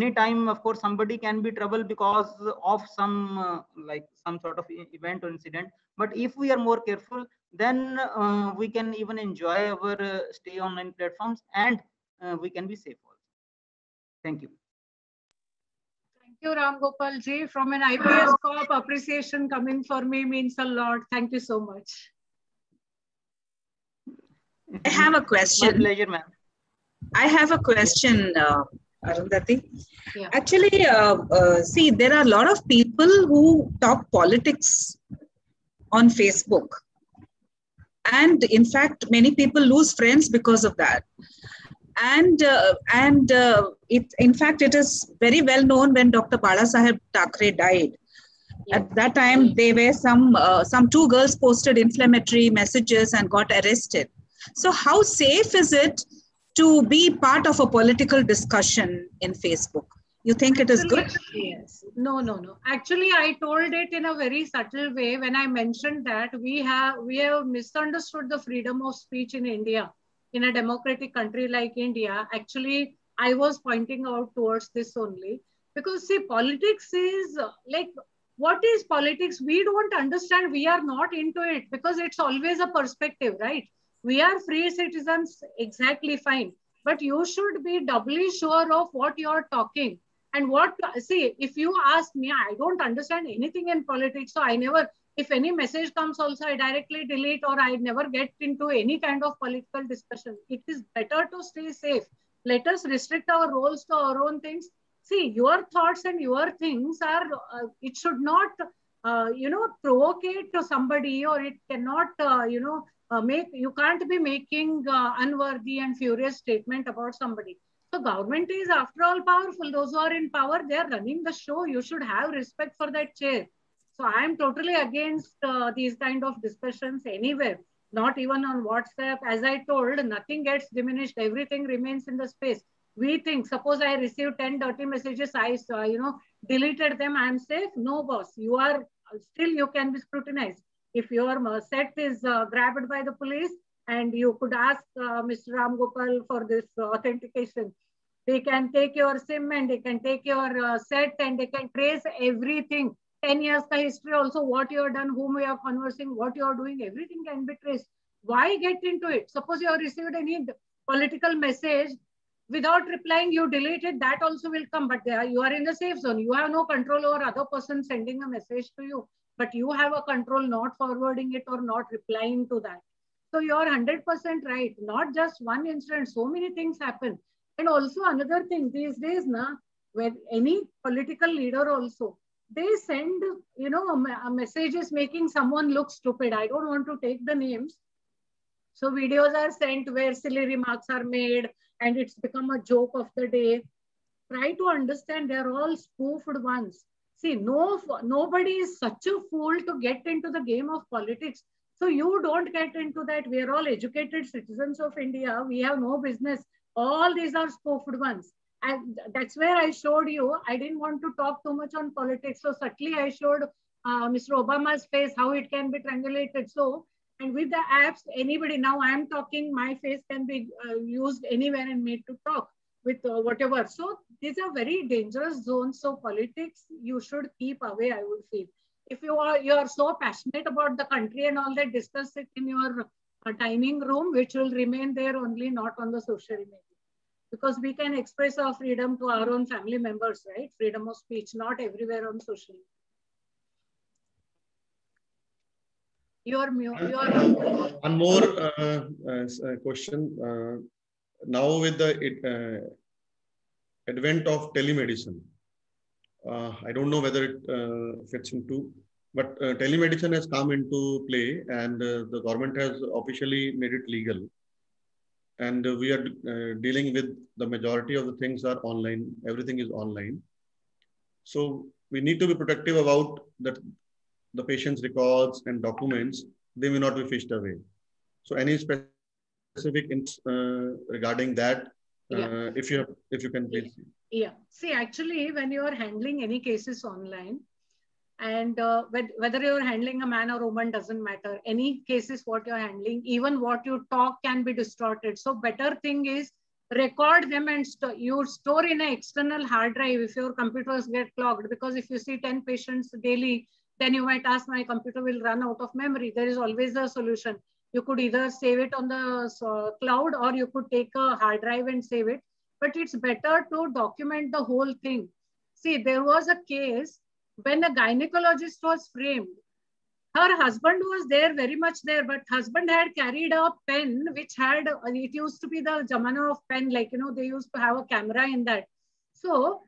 anytime, of course, somebody can be troubled because of some uh, like some sort of event or incident. But if we are more careful, then uh, we can even enjoy our uh, stay online platforms, and uh, we can be safe also. Thank you. Thank you, Ram Gopal ji. From an I P S Corp, appreciation coming for me means a lot. Thank you so much. I have a question. My pleasure, ma'am. I have a question, uh, Arundhati. Yeah. Actually, uh, uh, see, there are a lot of people who talk politics on Facebook. And in fact, many people lose friends because of that. And uh, and uh, it, in fact, it is very well known when Doctor Balasaheb Thackeray died. Yeah. At that time, there were some uh, some two girls posted inflammatory messages and got arrested. So how safe is it to be part of a political discussion in Facebook? You think it is good? Yes. No, no, no. Actually, I told it in a very subtle way when I mentioned that we have we have misunderstood the freedom of speech in India, in a democratic country like India. Actually, I was pointing out towards this only because, see, politics is like, what is politics? We don't understand. We are not into it because it's always a perspective, right? We are free citizens, exactly fine. But you should be doubly sure of what you're talking. And what, see, if you ask me, I don't understand anything in politics. So I never, if any message comes also, I directly delete, or I never get into any kind of political discussion. It is better to stay safe. Let us restrict our roles to our own things. See, your thoughts and your things are, uh, it should not, uh, you know, provocate to somebody, or it cannot, uh, you know, Uh, make, you can't be making uh, unworthy and furious statement about somebody. So government is after all powerful. Those who are in power, they are running the show. You should have respect for that chair. So I am totally against uh, these kind of discussions anywhere, not even on WhatsApp. As I told, nothing gets diminished. Everything remains in the space. We think, suppose I received ten dirty messages, I uh, you know, deleted them, I am safe. No, boss, you are still, you can be scrutinized. If your set is uh, grabbed by the police, and you could ask uh, Mister Ram Gopal for this uh, authentication, they can take your SIM and they can take your uh, set and they can trace everything. ten years ka history also, what you have done, whom you are conversing, what you are doing, everything can be traced. Why get into it? Suppose you have received any political message, without replying, you delete it, that also will come. But there, you are in the safe zone. You have no control over other person sending a message to you. but you have a control not forwarding it or not replying to that. So you're one hundred percent right. Not just one incident, so many things happen. And also another thing these days, na, with any political leader also, they send, you know, messages making someone look stupid. I don't want to take the names. So videos are sent where silly remarks are made and it's become a joke of the day. Try to understand, they're all spoofed ones. See, no, nobody is such a fool to get into the game of politics. So you don't get into that. We are all educated citizens of India. We have no business. All these are spoofed ones. And that's where I showed you, I didn't want to talk too much on politics. So subtly I showed uh, Mister Obama's face, how it can be triangulated. So, and with the apps, anybody, now I'm talking, my face can be uh, used anywhere and made to talk with uh, whatever. So these are very dangerous zones. So politics, you should keep away, I would feel. If you are, you are so passionate about the country and all that, discuss it in your uh, dining room, which will remain there only, not on the social media. Because we can express our freedom to our own family members, right? Freedom of speech, not everywhere on social media. Your mute. Your one more uh, uh, question. Uh, now with the it, uh, advent of telemedicine, uh, I don't know whether it uh, fits into, but uh, telemedicine has come into play and uh, the government has officially made it legal. And we are uh, dealing with the majority of the things are online. Everything is online. So we need to be protective about that. The patient's records and documents, they may not be fished away. So any specific uh, regarding that, uh, yeah. if you have, if you can please. Yeah. yeah. See, actually, when you are handling any cases online, and uh, whether you're handling a man or woman doesn't matter. Any cases what you're handling, even what you talk can be distorted. So better thing is record them and st you store in an external hard drive if your computers get clogged. Because if you see ten patients daily, then you might ask, my computer will run out of memory. There is always a solution. You could either save it on the cloud or you could take a hard drive and save it. But it's better to document the whole thing. See, there was a case when a gynecologist was framed. Her husband was there, very much there, but husband had carried a pen, which had, it used to be the zamana of pen, like, you know, they used to have a camera in that. So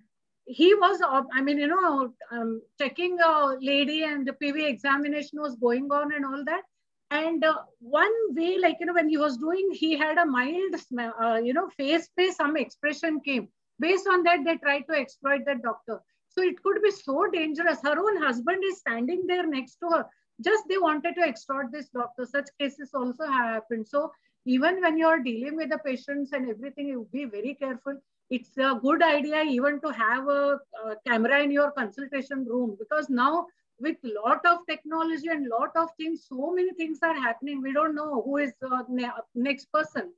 he was, I mean, you know, um, checking a lady and the P V examination was going on and all that. And uh, one way, like, you know, when he was doing, he had a mild, uh, you know, face pay, some expression came. Based on that, they tried to exploit that doctor. So it could be so dangerous. Her own husband is standing there next to her. Just they wanted to extort this doctor. Such cases also have happened. So even when you're dealing with the patients and everything, you be very careful. It's a good idea even to have a, a camera in your consultation room, because now with lot of technology and lot of things, so many things are happening. We don't know who is the ne next person.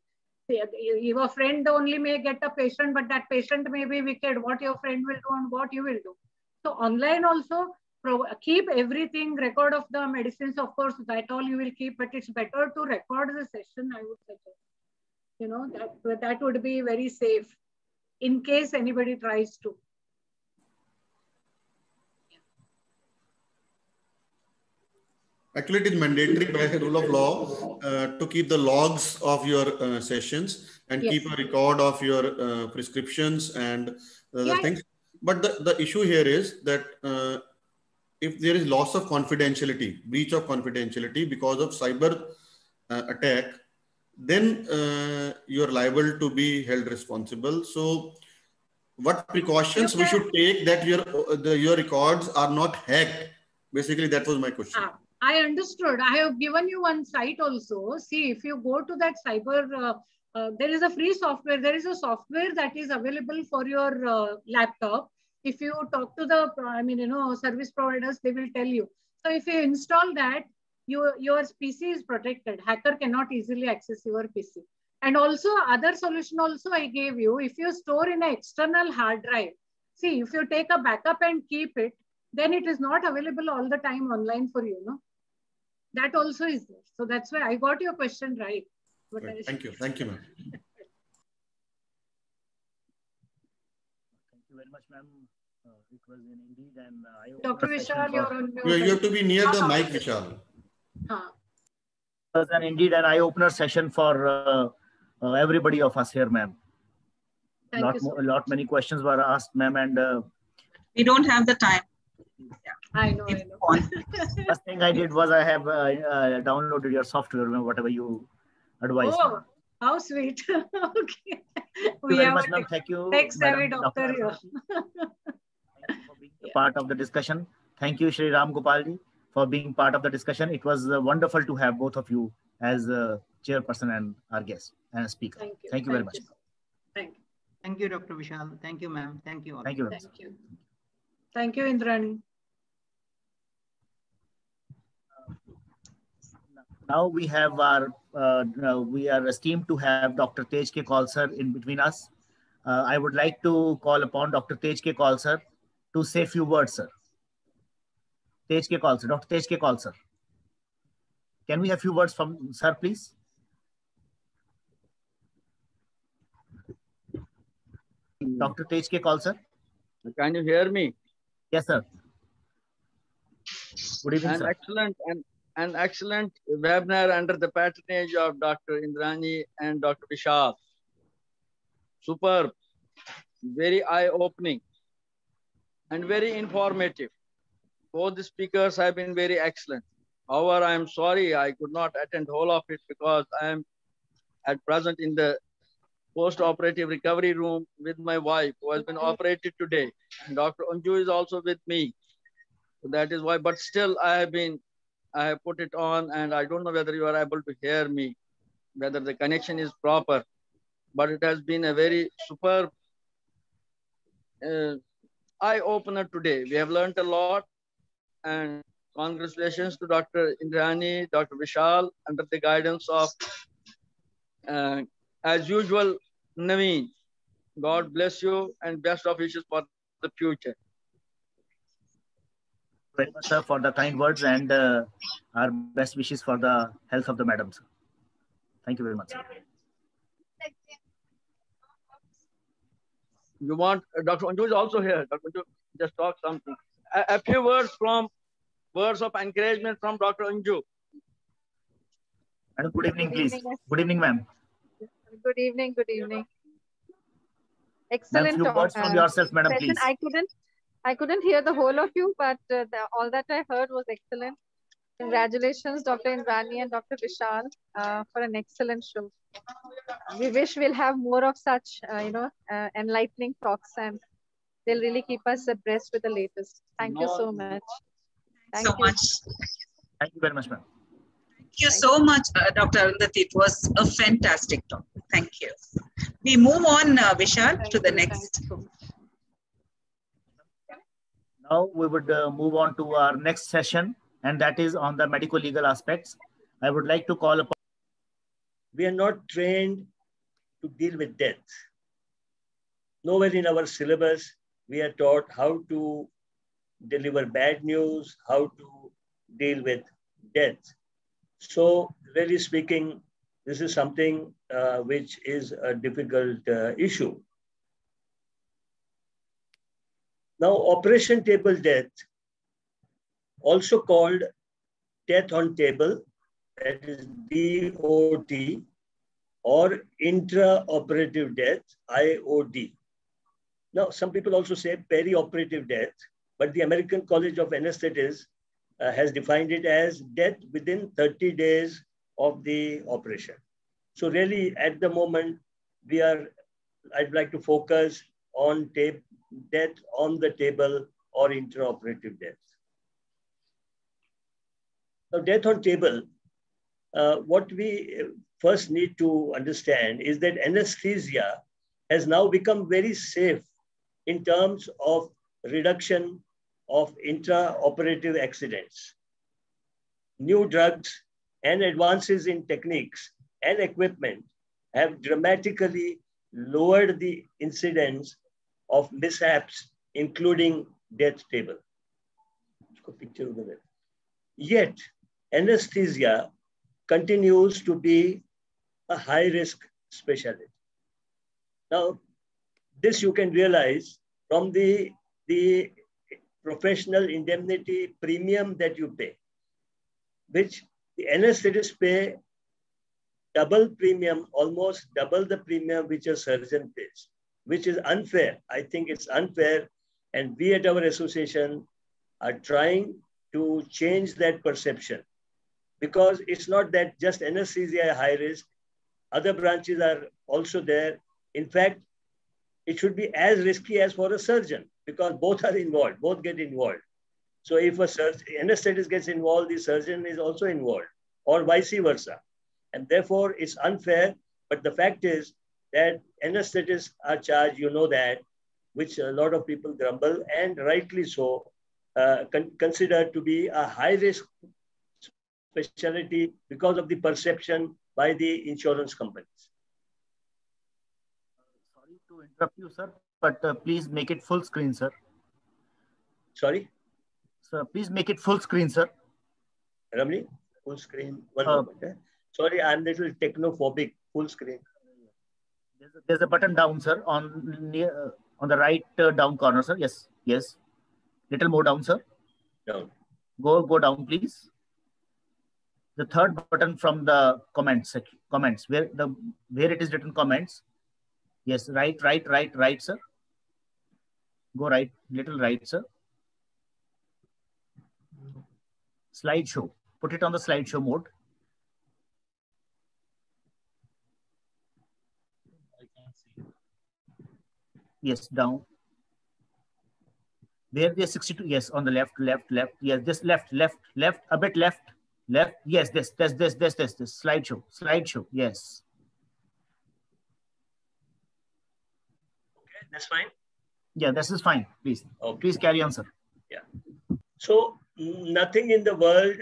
Your friend only may get a patient, but that patient may be wicked. What your friend will do and what you will do. So online also, keep everything, record of the medicines, of course, that all you will keep, but it's better to record the session, I would suggest. You know, that, that would be very safe. In case anybody tries to. Actually, it is mandatory by the rule of law uh, to keep the logs of your uh, sessions and yes. keep a record of your uh, prescriptions and the yes. things. But the, the issue here is that uh, if there is loss of confidentiality, breach of confidentiality because of cyber uh, attack, then uh, you're liable to be held responsible. So what precautions we should take that your the, your records are not hacked? Basically, that was my question. Ah, I understood. I have given you one site also. See, if you go to that cyber, uh, uh, there is a free software. There is a software that is available for your uh, laptop. If you talk to the, I mean, you know, service providers, they will tell you. So if you install that, Your, your P C is protected. Hacker cannot easily access your P C. And also other solution also I gave you, if you store in an external hard drive, see, if you take a backup and keep it, then it is not available all the time online for you, no? That also is there. So that's why I got your question right. But right. Thank you. Thank you, ma'am. you very much, ma'am. Uh, it was in Indeed and uh, I... Doctor Vishal, you're on mute. You, you have to be near the mic, Vishal. Huh. It was an Indeed and eye-opener session for uh, uh, everybody of us here, ma'am. Thank lot, you so much. A lot many questions were asked, ma'am, and... Uh, we don't have the time. Yeah. I know, it's I know. First thing I did was I have uh, uh, downloaded your software, whatever you advised. Oh, how sweet. Okay. Thank we you very much, ma'am. Thank you. Thanks, Madam, Doctor Doctor for being yeah. part of the discussion. Thank you, Shri Ram Gopalji, for being part of the discussion. It was uh, wonderful to have both of you as uh, chairperson and our guest and speaker. Thank you, Thank you Thank very you. much. Thank you. Thank you, Doctor Vishal. Thank you, ma'am. Thank you all. Thank you. Thank you. Thank you, Indrani. Now we have our, uh, we are esteemed to have Doctor Tejke Kaulsar in between us. Uh, I would like to call upon Doctor Tejke Kaulsar to say a few words, sir. Tejke Kaulsar, Doctor Tejke Kaulsar. Can we have a few words from sir, please? Doctor Tejke Kaulsar. Can you hear me? Yes, sir. Good evening, an sir. Excellent and an excellent webinar under the patronage of Doctor Indrani and Doctor Vishal. Superb, very eye-opening and very informative. Both the speakers have been very excellent. However, I am sorry I could not attend whole of it because I am at present in the post-operative recovery room with my wife who has been operated today. Doctor Anju is also with me. So that is why, but still I have been, I have put it on and I don't know whether you are able to hear me, whether the connection is proper, but it has been a very superb uh, eye-opener today. We have learned a lot and congratulations to Doctor Indrani, Doctor Vishal under the guidance of uh, as usual, Naveen. God bless you and best of wishes for the future. Thank you very much, sir, for the kind words and uh, our best wishes for the health of the madam, sir. Thank you very much, sir. You want, uh, Doctor Anju is also here. Doctor Anju, just talk something. A, a few words from, words of encouragement from Doctor Anju. And good evening, please. Good evening, ma'am. Good evening, good evening. Excellent. Few words from yourself, madam, please. I couldn't. I couldn't hear the whole of you, but uh, the, all that I heard was excellent. Congratulations, Doctor Indrani and Doctor Vishal, uh, for an excellent show. We wish we'll have more of such, uh, you know, uh, enlightening talks, and they'll really keep us abreast with the latest. Thank no, you so much. Thank so you. much. Thank you very much, ma'am. Thank you Thank so you. much, uh, Doctor Arundhati. It was a fantastic talk. Thank you. We move on, uh, Vishal, Thank to the you. next. Now we would uh, move on to our next session, and that is on the medical legal aspects. I would like to call upon. We are not trained to deal with death. Nowhere in our syllabus we are taught how to deliver bad news, how to deal with death. So really speaking, this is something uh, which is a difficult uh, issue. Now, operation table death, also called death on table, that is D O T, or intraoperative death, I O D. Now, some people also say perioperative death, but the American College of Anesthetists uh, has defined it as death within thirty days of the operation. So really, at the moment, we are, I'd like to focus on tape death on the table or intraoperative death. Now, death on table, uh, what we first need to understand is that anesthesia has now become very safe in terms of reduction of intraoperative accidents. New drugs and advances in techniques and equipment have dramatically lowered the incidence of mishaps, including death table. Picture over there. Yet, anesthesia continues to be a high risk specialty. Now, this you can realize from the, the professional indemnity premium that you pay, which the anesthetists pay double premium, almost double the premium which a surgeon pays, which is unfair. I think it's unfair. And we at our association are trying to change that perception, because it's not that just anesthesia is high risk. Other branches are also there. In fact, it should be as risky as for a surgeon, because both are involved, both get involved. So if a surgeon, anesthetist gets involved, the surgeon is also involved, or vice versa. And therefore it's unfair, but the fact is that anesthetists are charged, you know that, which a lot of people grumble, and rightly so, uh, con considered to be a high risk specialty because of the perception by the insurance companies. Sorry to interrupt you, sir, but uh, please make it full screen, sir. Sorry? Sir, please make it full screen, sir. Ramli, full screen. One uh, moment, eh? Sorry, I'm a little technophobic. Full screen. There's a, there's a button down, sir, on near, on the right uh, down corner, sir. Yes, yes. Little more down, sir. Down. Go, go down, please. The third button from the comments, comments where the where it is written comments. Yes, right, right, right, right, sir. Go right, little right, sir. Slideshow. Put it on the slideshow mode. I can't see. Yes, down. Where there's sixty-two. Yes, on the left, left, left. Yes, this left, left, left, a bit left. Left, yes, this, this, this, this, this, this, slideshow, slideshow, yes. Okay, that's fine? Yeah, this is fine, please. Okay. Please carry on, sir. Yeah. So, nothing in the world,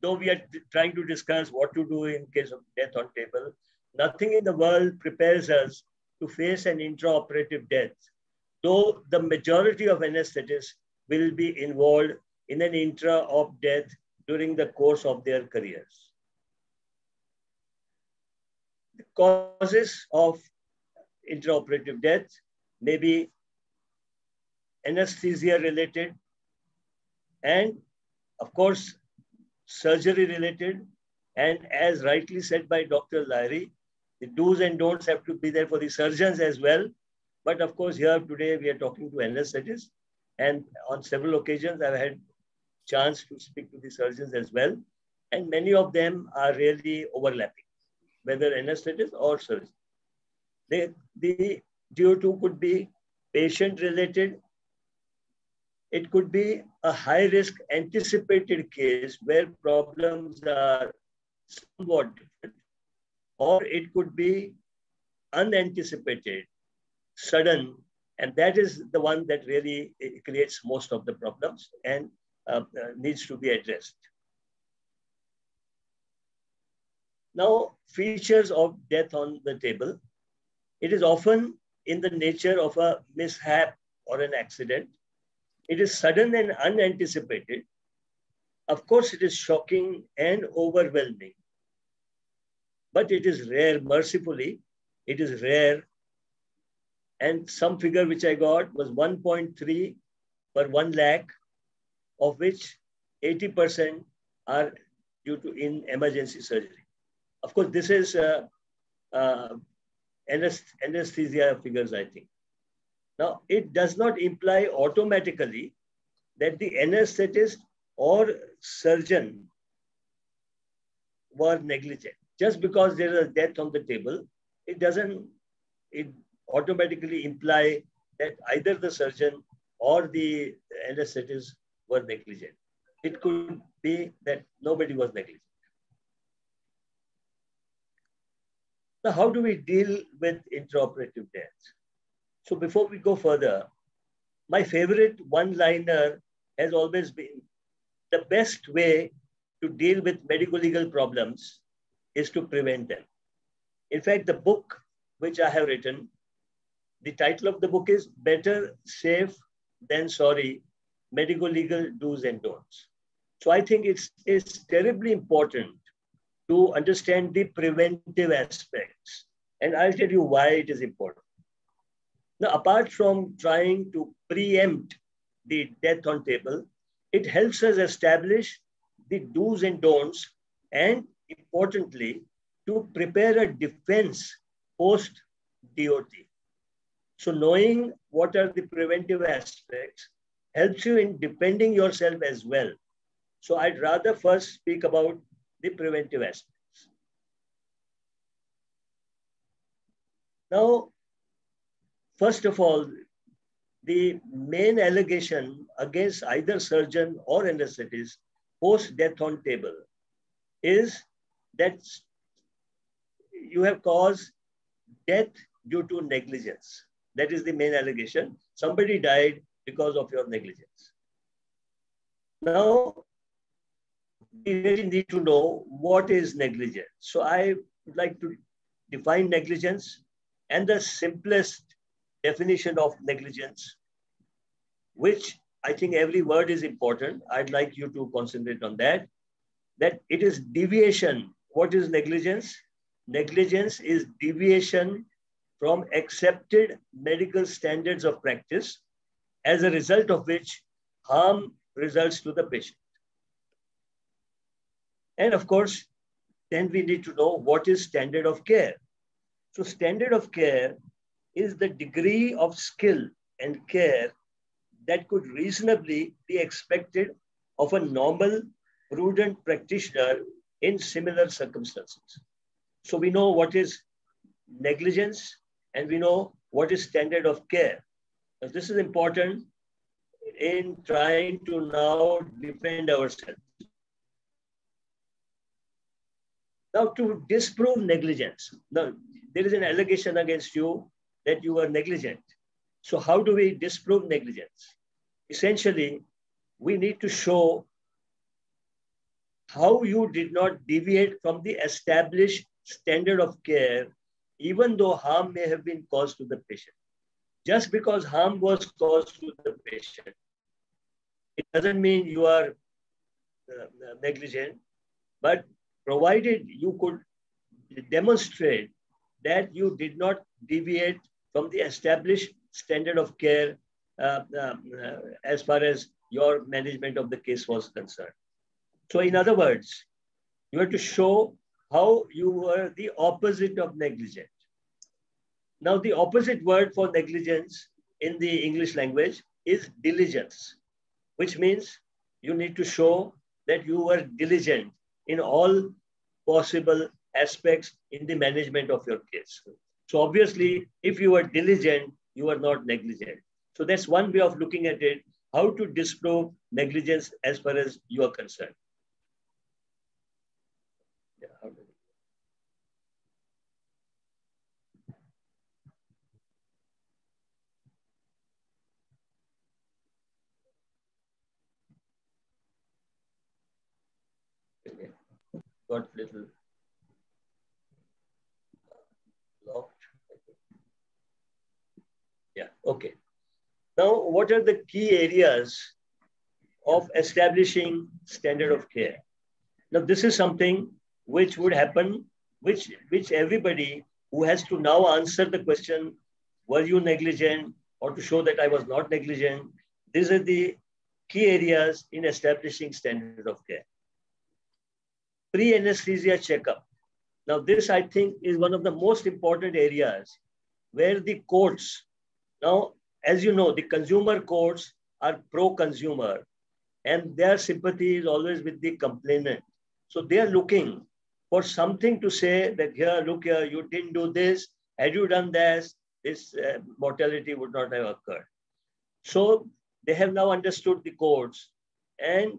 though we are trying to discuss what to do in case of death on table, nothing in the world prepares us to face an intraoperative death, though the majority of anesthetists will be involved in an intra-op death during the course of their careers. The causes of intraoperative death may be anesthesia related and of course surgery related, and as rightly said by Doctor Lahiri, the do's and don'ts have to be there for the surgeons as well. But of course here today we are talking to anesthetists, and on several occasions I've had chance to speak to the surgeons as well, and many of them are really overlapping, whether anesthetist or surgeon. They, the D O two could be patient related. It could be a high risk anticipated case where problems are somewhat different, or it could be unanticipated, sudden, and that is the one that really creates most of the problems and Uh, uh, needs to be addressed. Now, features of death on the table. It is often in the nature of a mishap or an accident. It is sudden and unanticipated. Of course, it is shocking and overwhelming. But it is rare, mercifully. It is rare. And some figure which I got was one point three per one lakh. Of which eighty percent are due to in emergency surgery. Of course, this is uh, uh, anesthesia figures, I think. Now, it does not imply automatically that the anesthetist or surgeon were negligent. Just because there is a death on the table, it doesn't it automatically imply that either the surgeon or the anesthetist were negligent. It could be that nobody was negligent. Now, how do we deal with intraoperative death? So before we go further, my favorite one-liner has always been, the best way to deal with medico-legal problems is to prevent them. In fact, the book which I have written, the title of the book is Better Safe Than Sorry, Medico-Legal Do's and Don'ts. So I think it's, it's terribly important to understand the preventive aspects. And I'll tell you why it is important. Now, apart from trying to preempt the death on table, it helps us establish the do's and don'ts, and importantly, to prepare a defense post D O T. So knowing what are the preventive aspects helps you in defending yourself as well. So I'd rather first speak about the preventive aspects. Now, first of all, the main allegation against either surgeon or anesthetist post-death on table is that you have caused death due to negligence. That is the main allegation. Somebody died because of your negligence. Now, we really need to know what is negligence. So I would like to define negligence, and the simplest definition of negligence, which I think every word is important. I'd like you to concentrate on that, that it is deviation. What is negligence? Negligence is deviation from accepted medical standards of practice, as a result of which harm results to the patient. And of course, then we need to know what is standard of care. So standard of care is the degree of skill and care that could reasonably be expected of a normal, prudent practitioner in similar circumstances. So we know what is negligence and we know what is standard of care. Now, this is important in trying to now defend ourselves. Now, to disprove negligence, now there is an allegation against you that you were negligent. So how do we disprove negligence? Essentially, we need to show how you did not deviate from the established standard of care, even though harm may have been caused to the patient. Just because harm was caused to the patient, it doesn't mean you are uh, negligent, but provided you could demonstrate that you did not deviate from the established standard of care uh, um, uh, as far as your management of the case was concerned. So in other words, you have to show how you were the opposite of negligent. Now, the opposite word for negligence in the English language is diligence, which means you need to show that you were diligent in all possible aspects in the management of your case. So obviously, if you were diligent, you are not negligent. So that's one way of looking at it, how to disprove negligence as far as you are concerned. Got little locked. Yeah, okay. Now, what are the key areas of establishing standard of care? Now, this is something which would happen, which, which everybody who has to now answer the question, were you negligent, or to show that I was not negligent? These are the key areas in establishing standard of care. Pre-anesthesia checkup. Now, this I think is one of the most important areas where the courts, now, as you know, the consumer courts are pro-consumer and their sympathy is always with the complainant. So they are looking for something to say that here, look here, you didn't do this. Had you done this, this uh, mortality would not have occurred. So they have now understood the courts, and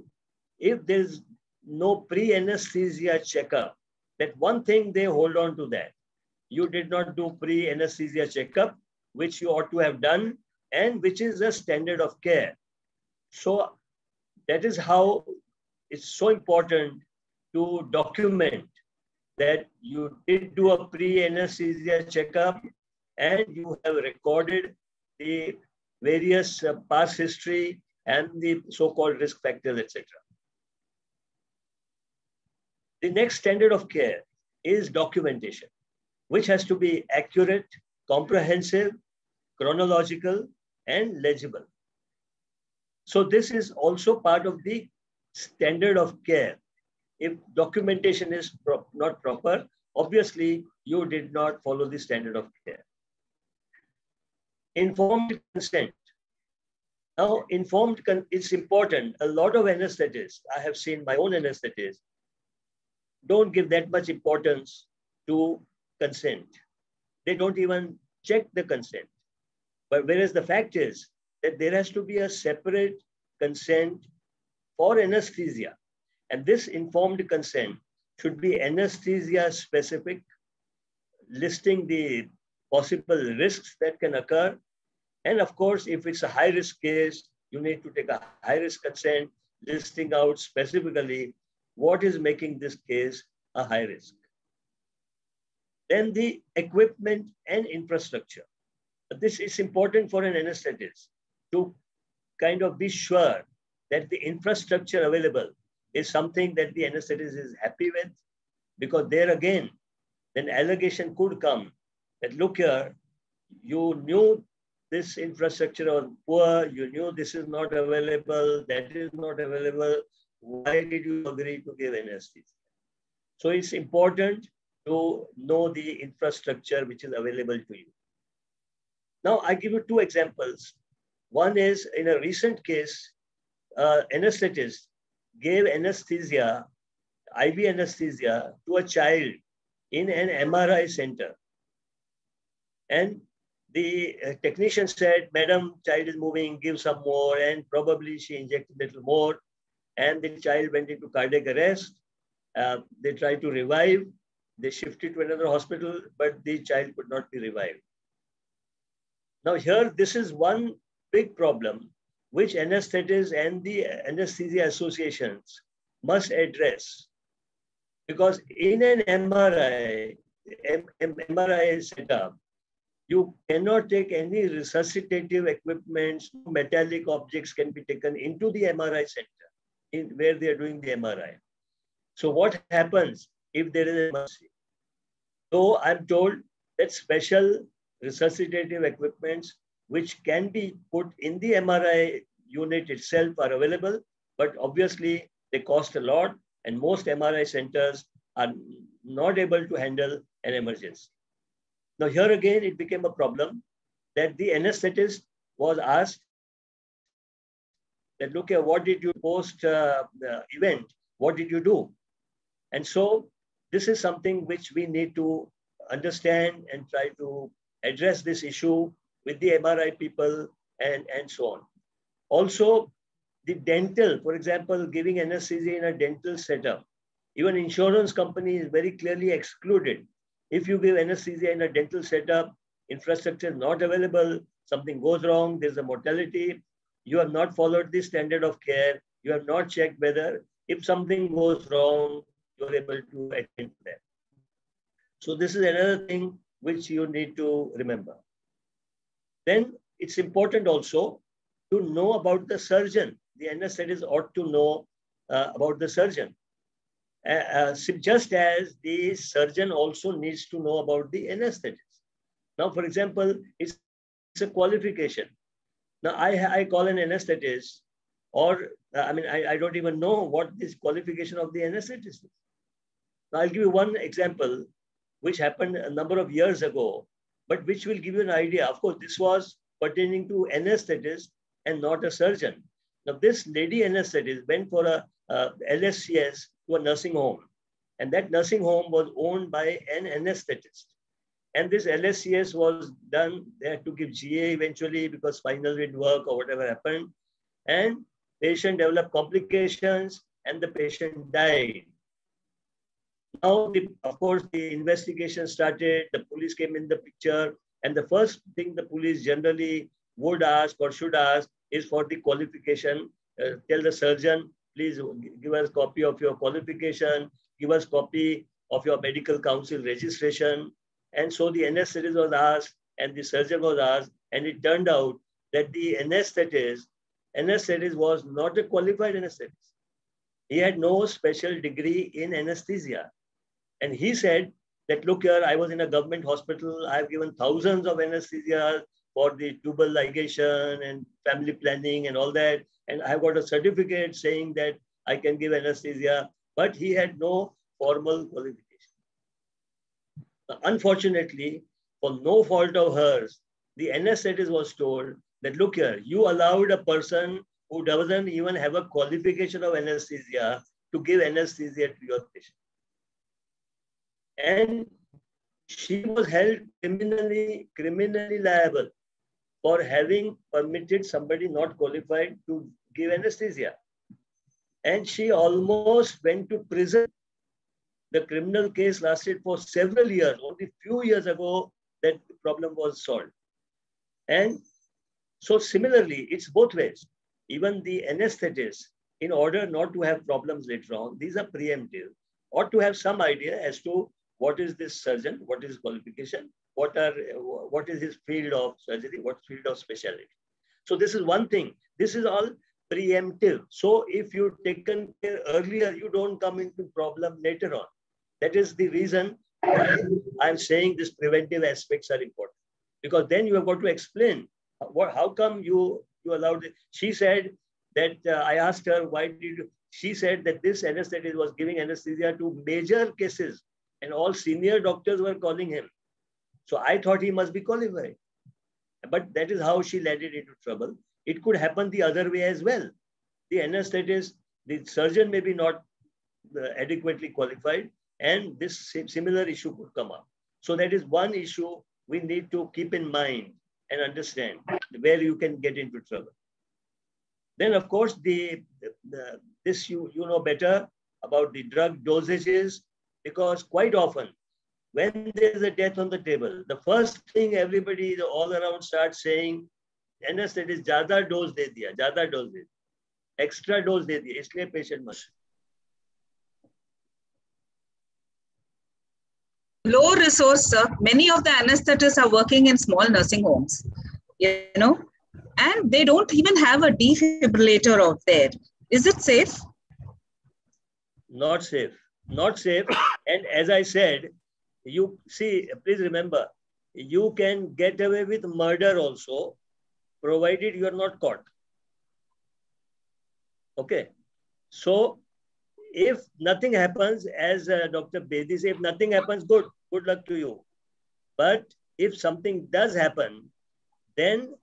if there's no pre-anesthesia checkup, that one thing they hold on to, that you did not do pre-anesthesia checkup, which you ought to have done and which is a standard of care. So that is how it's so important to document that you did do a pre-anesthesia checkup and you have recorded the various past history and the so-called risk factors, et cetera. The next standard of care is documentation, which has to be accurate, comprehensive, chronological, and legible. So this is also part of the standard of care. If documentation is pro- not proper, obviously you did not follow the standard of care. Informed consent. Now, informed con- it's important. A lot of anesthetists, I have seen my own anesthetists, don't give that much importance to consent. They don't even check the consent. But whereas the fact is that there has to be a separate consent for anesthesia. And this informed consent should be anesthesia specific, listing the possible risks that can occur. And of course, if it's a high risk case, you need to take a high risk consent, listing out specifically what is making this case a high risk. Then the equipment and infrastructure. This is important for an anesthetist to kind of be sure that the infrastructure available is something that the anesthetist is happy with, because there again, an allegation could come that, look here, you knew this infrastructure was poor, you knew this is not available, that is not available, why did you agree to give anesthesia? So it's important to know the infrastructure which is available to you. Now, I give you two examples. One is, in a recent case, uh, anesthetist gave anesthesia, I V anesthesia, to a child in an M R I center. And the uh, technician said, "Madam, child is moving, give some more." And probably she injected a little more. And the child went into cardiac arrest. Uh, they tried to revive. They shifted to another hospital, but the child could not be revived. Now here, this is one big problem which anesthetists and the anesthesia associations must address. Because in an M R I, M R I setup, you cannot take any resuscitative equipment, metallic objects can be taken into the M R I center in where they are doing the M R I. So what happens if there is an emergency? So I'm told that special resuscitative equipments which can be put in the M R I unit itself are available, but obviously they cost a lot and most M R I centers are not able to handle an emergency. Now here again, it became a problem that the anesthetist was asked that, look, what did you post uh, the event? What did you do? And so this is something which we need to understand and try to address this issue with the M R I people and, and so on. Also, the dental, for example, giving anesthesia in a dental setup, even insurance company is very clearly excluded. If you give anesthesia in a dental setup, infrastructure is not available, something goes wrong, there's a mortality, you have not followed the standard of care, you have not checked whether if something goes wrong, you're able to attend to that. So this is another thing which you need to remember. Then it's important also to know about the surgeon. The anesthetist ought to know uh, about the surgeon. Uh, uh, just as the surgeon also needs to know about the anesthetist. Now, for example, it's, it's a qualification. Now, I, I call an anesthetist, or uh, I mean, I, I don't even know what this qualification of the anesthetist is. Now, I'll give you one example which happened a number of years ago, but which will give you an idea. Of course, this was pertaining to anesthetist and not a surgeon. Now, this lady anesthetist went for a uh, L S C S to a nursing home, and that nursing home was owned by an anesthetist. And this L S C S was done, they had to give G A eventually because spinal didn't work or whatever happened. And patient developed complications and the patient died. Now, the, of course, the investigation started, the police came in the picture, and the first thing the police generally would ask or should ask is for the qualification. Uh, tell the surgeon, please give us copy of your qualification, give us copy of your medical council registration. And so the anesthetist was asked and the surgeon was asked, and it turned out that the anesthetist, anesthetist was not a qualified anesthetist. He had no special degree in anesthesia. And he said that, look here, I was in a government hospital. I've given thousands of anesthesia. for the tubal ligation and family planning and all that. And I've got a certificate saying that I can give anesthesia, but he had no formal qualification. Unfortunately, for no fault of hers, the anaesthetist was told that, look here, you allowed a person who doesn't even have a qualification of anesthesia to give anesthesia to your patient. And she was held criminally, criminally liable for having permitted somebody not qualified to give anesthesia. And she almost went to prison. The criminal case lasted for several years. Only a few years ago, that problem was solved. And so similarly, it's both ways. Even the anesthetist, in order not to have problems later on, these are preemptive, ought to have some idea as to what is this surgeon, what is qualification, what are, what is his field of surgery, what field of specialty. So this is one thing. This is all preemptive. So if you're taken care earlier, you don't come into problem later on. That is the reason I'm saying these preventive aspects are important, because then you have got to explain what, how come you, you allowed it. She said that uh, I asked her, why did you, she said that this anesthetist was giving anesthesia to major cases and all senior doctors were calling him. So I thought he must be qualified, but that is how she landed into trouble. It could happen the other way as well. The anesthetist, the surgeon may be not adequately qualified, and this similar issue could come up. So that is one issue we need to keep in mind and understand where you can get into trouble. Then of course, the, the this you, you know better about the drug dosages, because quite often when there is a death on the table, the first thing everybody all around starts saying, anesthetist ज़्यादा dose दे दिया, ज़्यादा dose दे दिया, extra dose दे दिया, इसलिए patient मर। Low resource, sir. Many of the anesthetists are working in small nursing homes, you know, and they don't even have a defibrillator out there. Is it safe? Not safe. Not safe. And as I said, you see, please remember, you can get away with murder also, provided you are not caught. Okay. So if nothing happens, as uh, Doctor Bedi said, if nothing happens, good, good luck to you. But if something does happen, then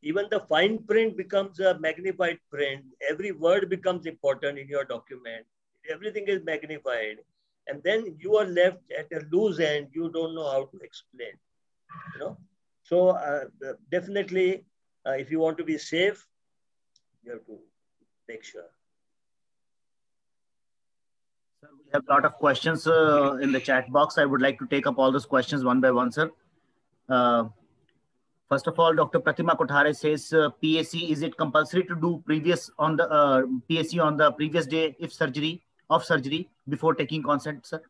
even the fine print becomes a magnified print. Every word becomes important in your document. Everything is magnified. And then you are left at a loose end. You don't know how to explain, you know? So uh, definitely, Uh, if you want to be safe, you have to make sure. Sir, we have a lot of questions uh, in the chat box. I would like to take up all those questions one by one, sir. Uh, first of all, Doctor Pratima Kothare says, uh, P A C, is it compulsory to do previous on the uh, P A C on the previous day if surgery of surgery before taking consent, sir?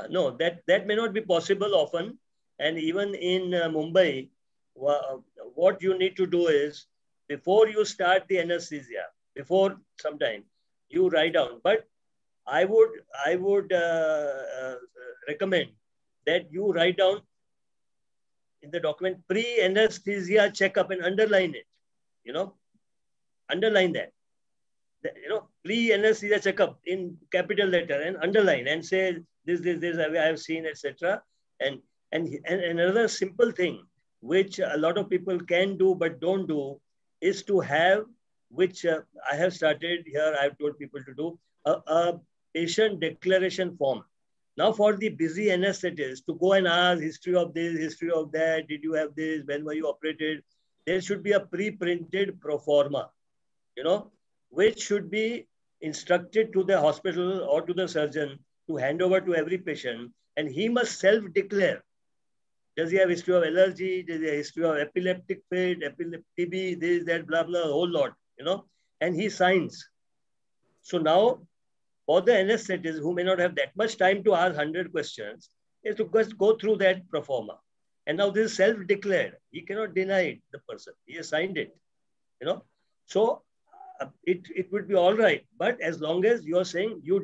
Uh, no, that that may not be possible often, and even in uh, Mumbai. What you need to do is, before you start the anesthesia, before sometime, you write down. But I would, I would uh, uh, recommend that you write down in the document pre-anesthesia checkup and underline it, you know, underline that, you know, pre-anesthesia checkup in capital letter and underline and say this, this, this, I have seen, et cetera. And, and, and another simple thing, which a lot of people can do but don't do, is to have, which uh, I have started here, I've told people to do, a, a patient declaration form. Now for the busy anesthetist to go and ask history of this, history of that, did you have this, when were you operated, there should be a pre-printed pro forma, you know, which should be instructed to the hospital or to the surgeon to hand over to every patient, and he must self-declare. Does he have history of allergy? Does he have history of epileptic fit, T B, this, that, blah, blah, whole lot, you know? And he signs. So now, for the anesthetist who may not have that much time to ask one hundred questions, is to just go through that pro forma. And now this is self-declared. He cannot deny it, the person. He has signed it, you know? So uh, it, it would be all right. But as long as you're saying you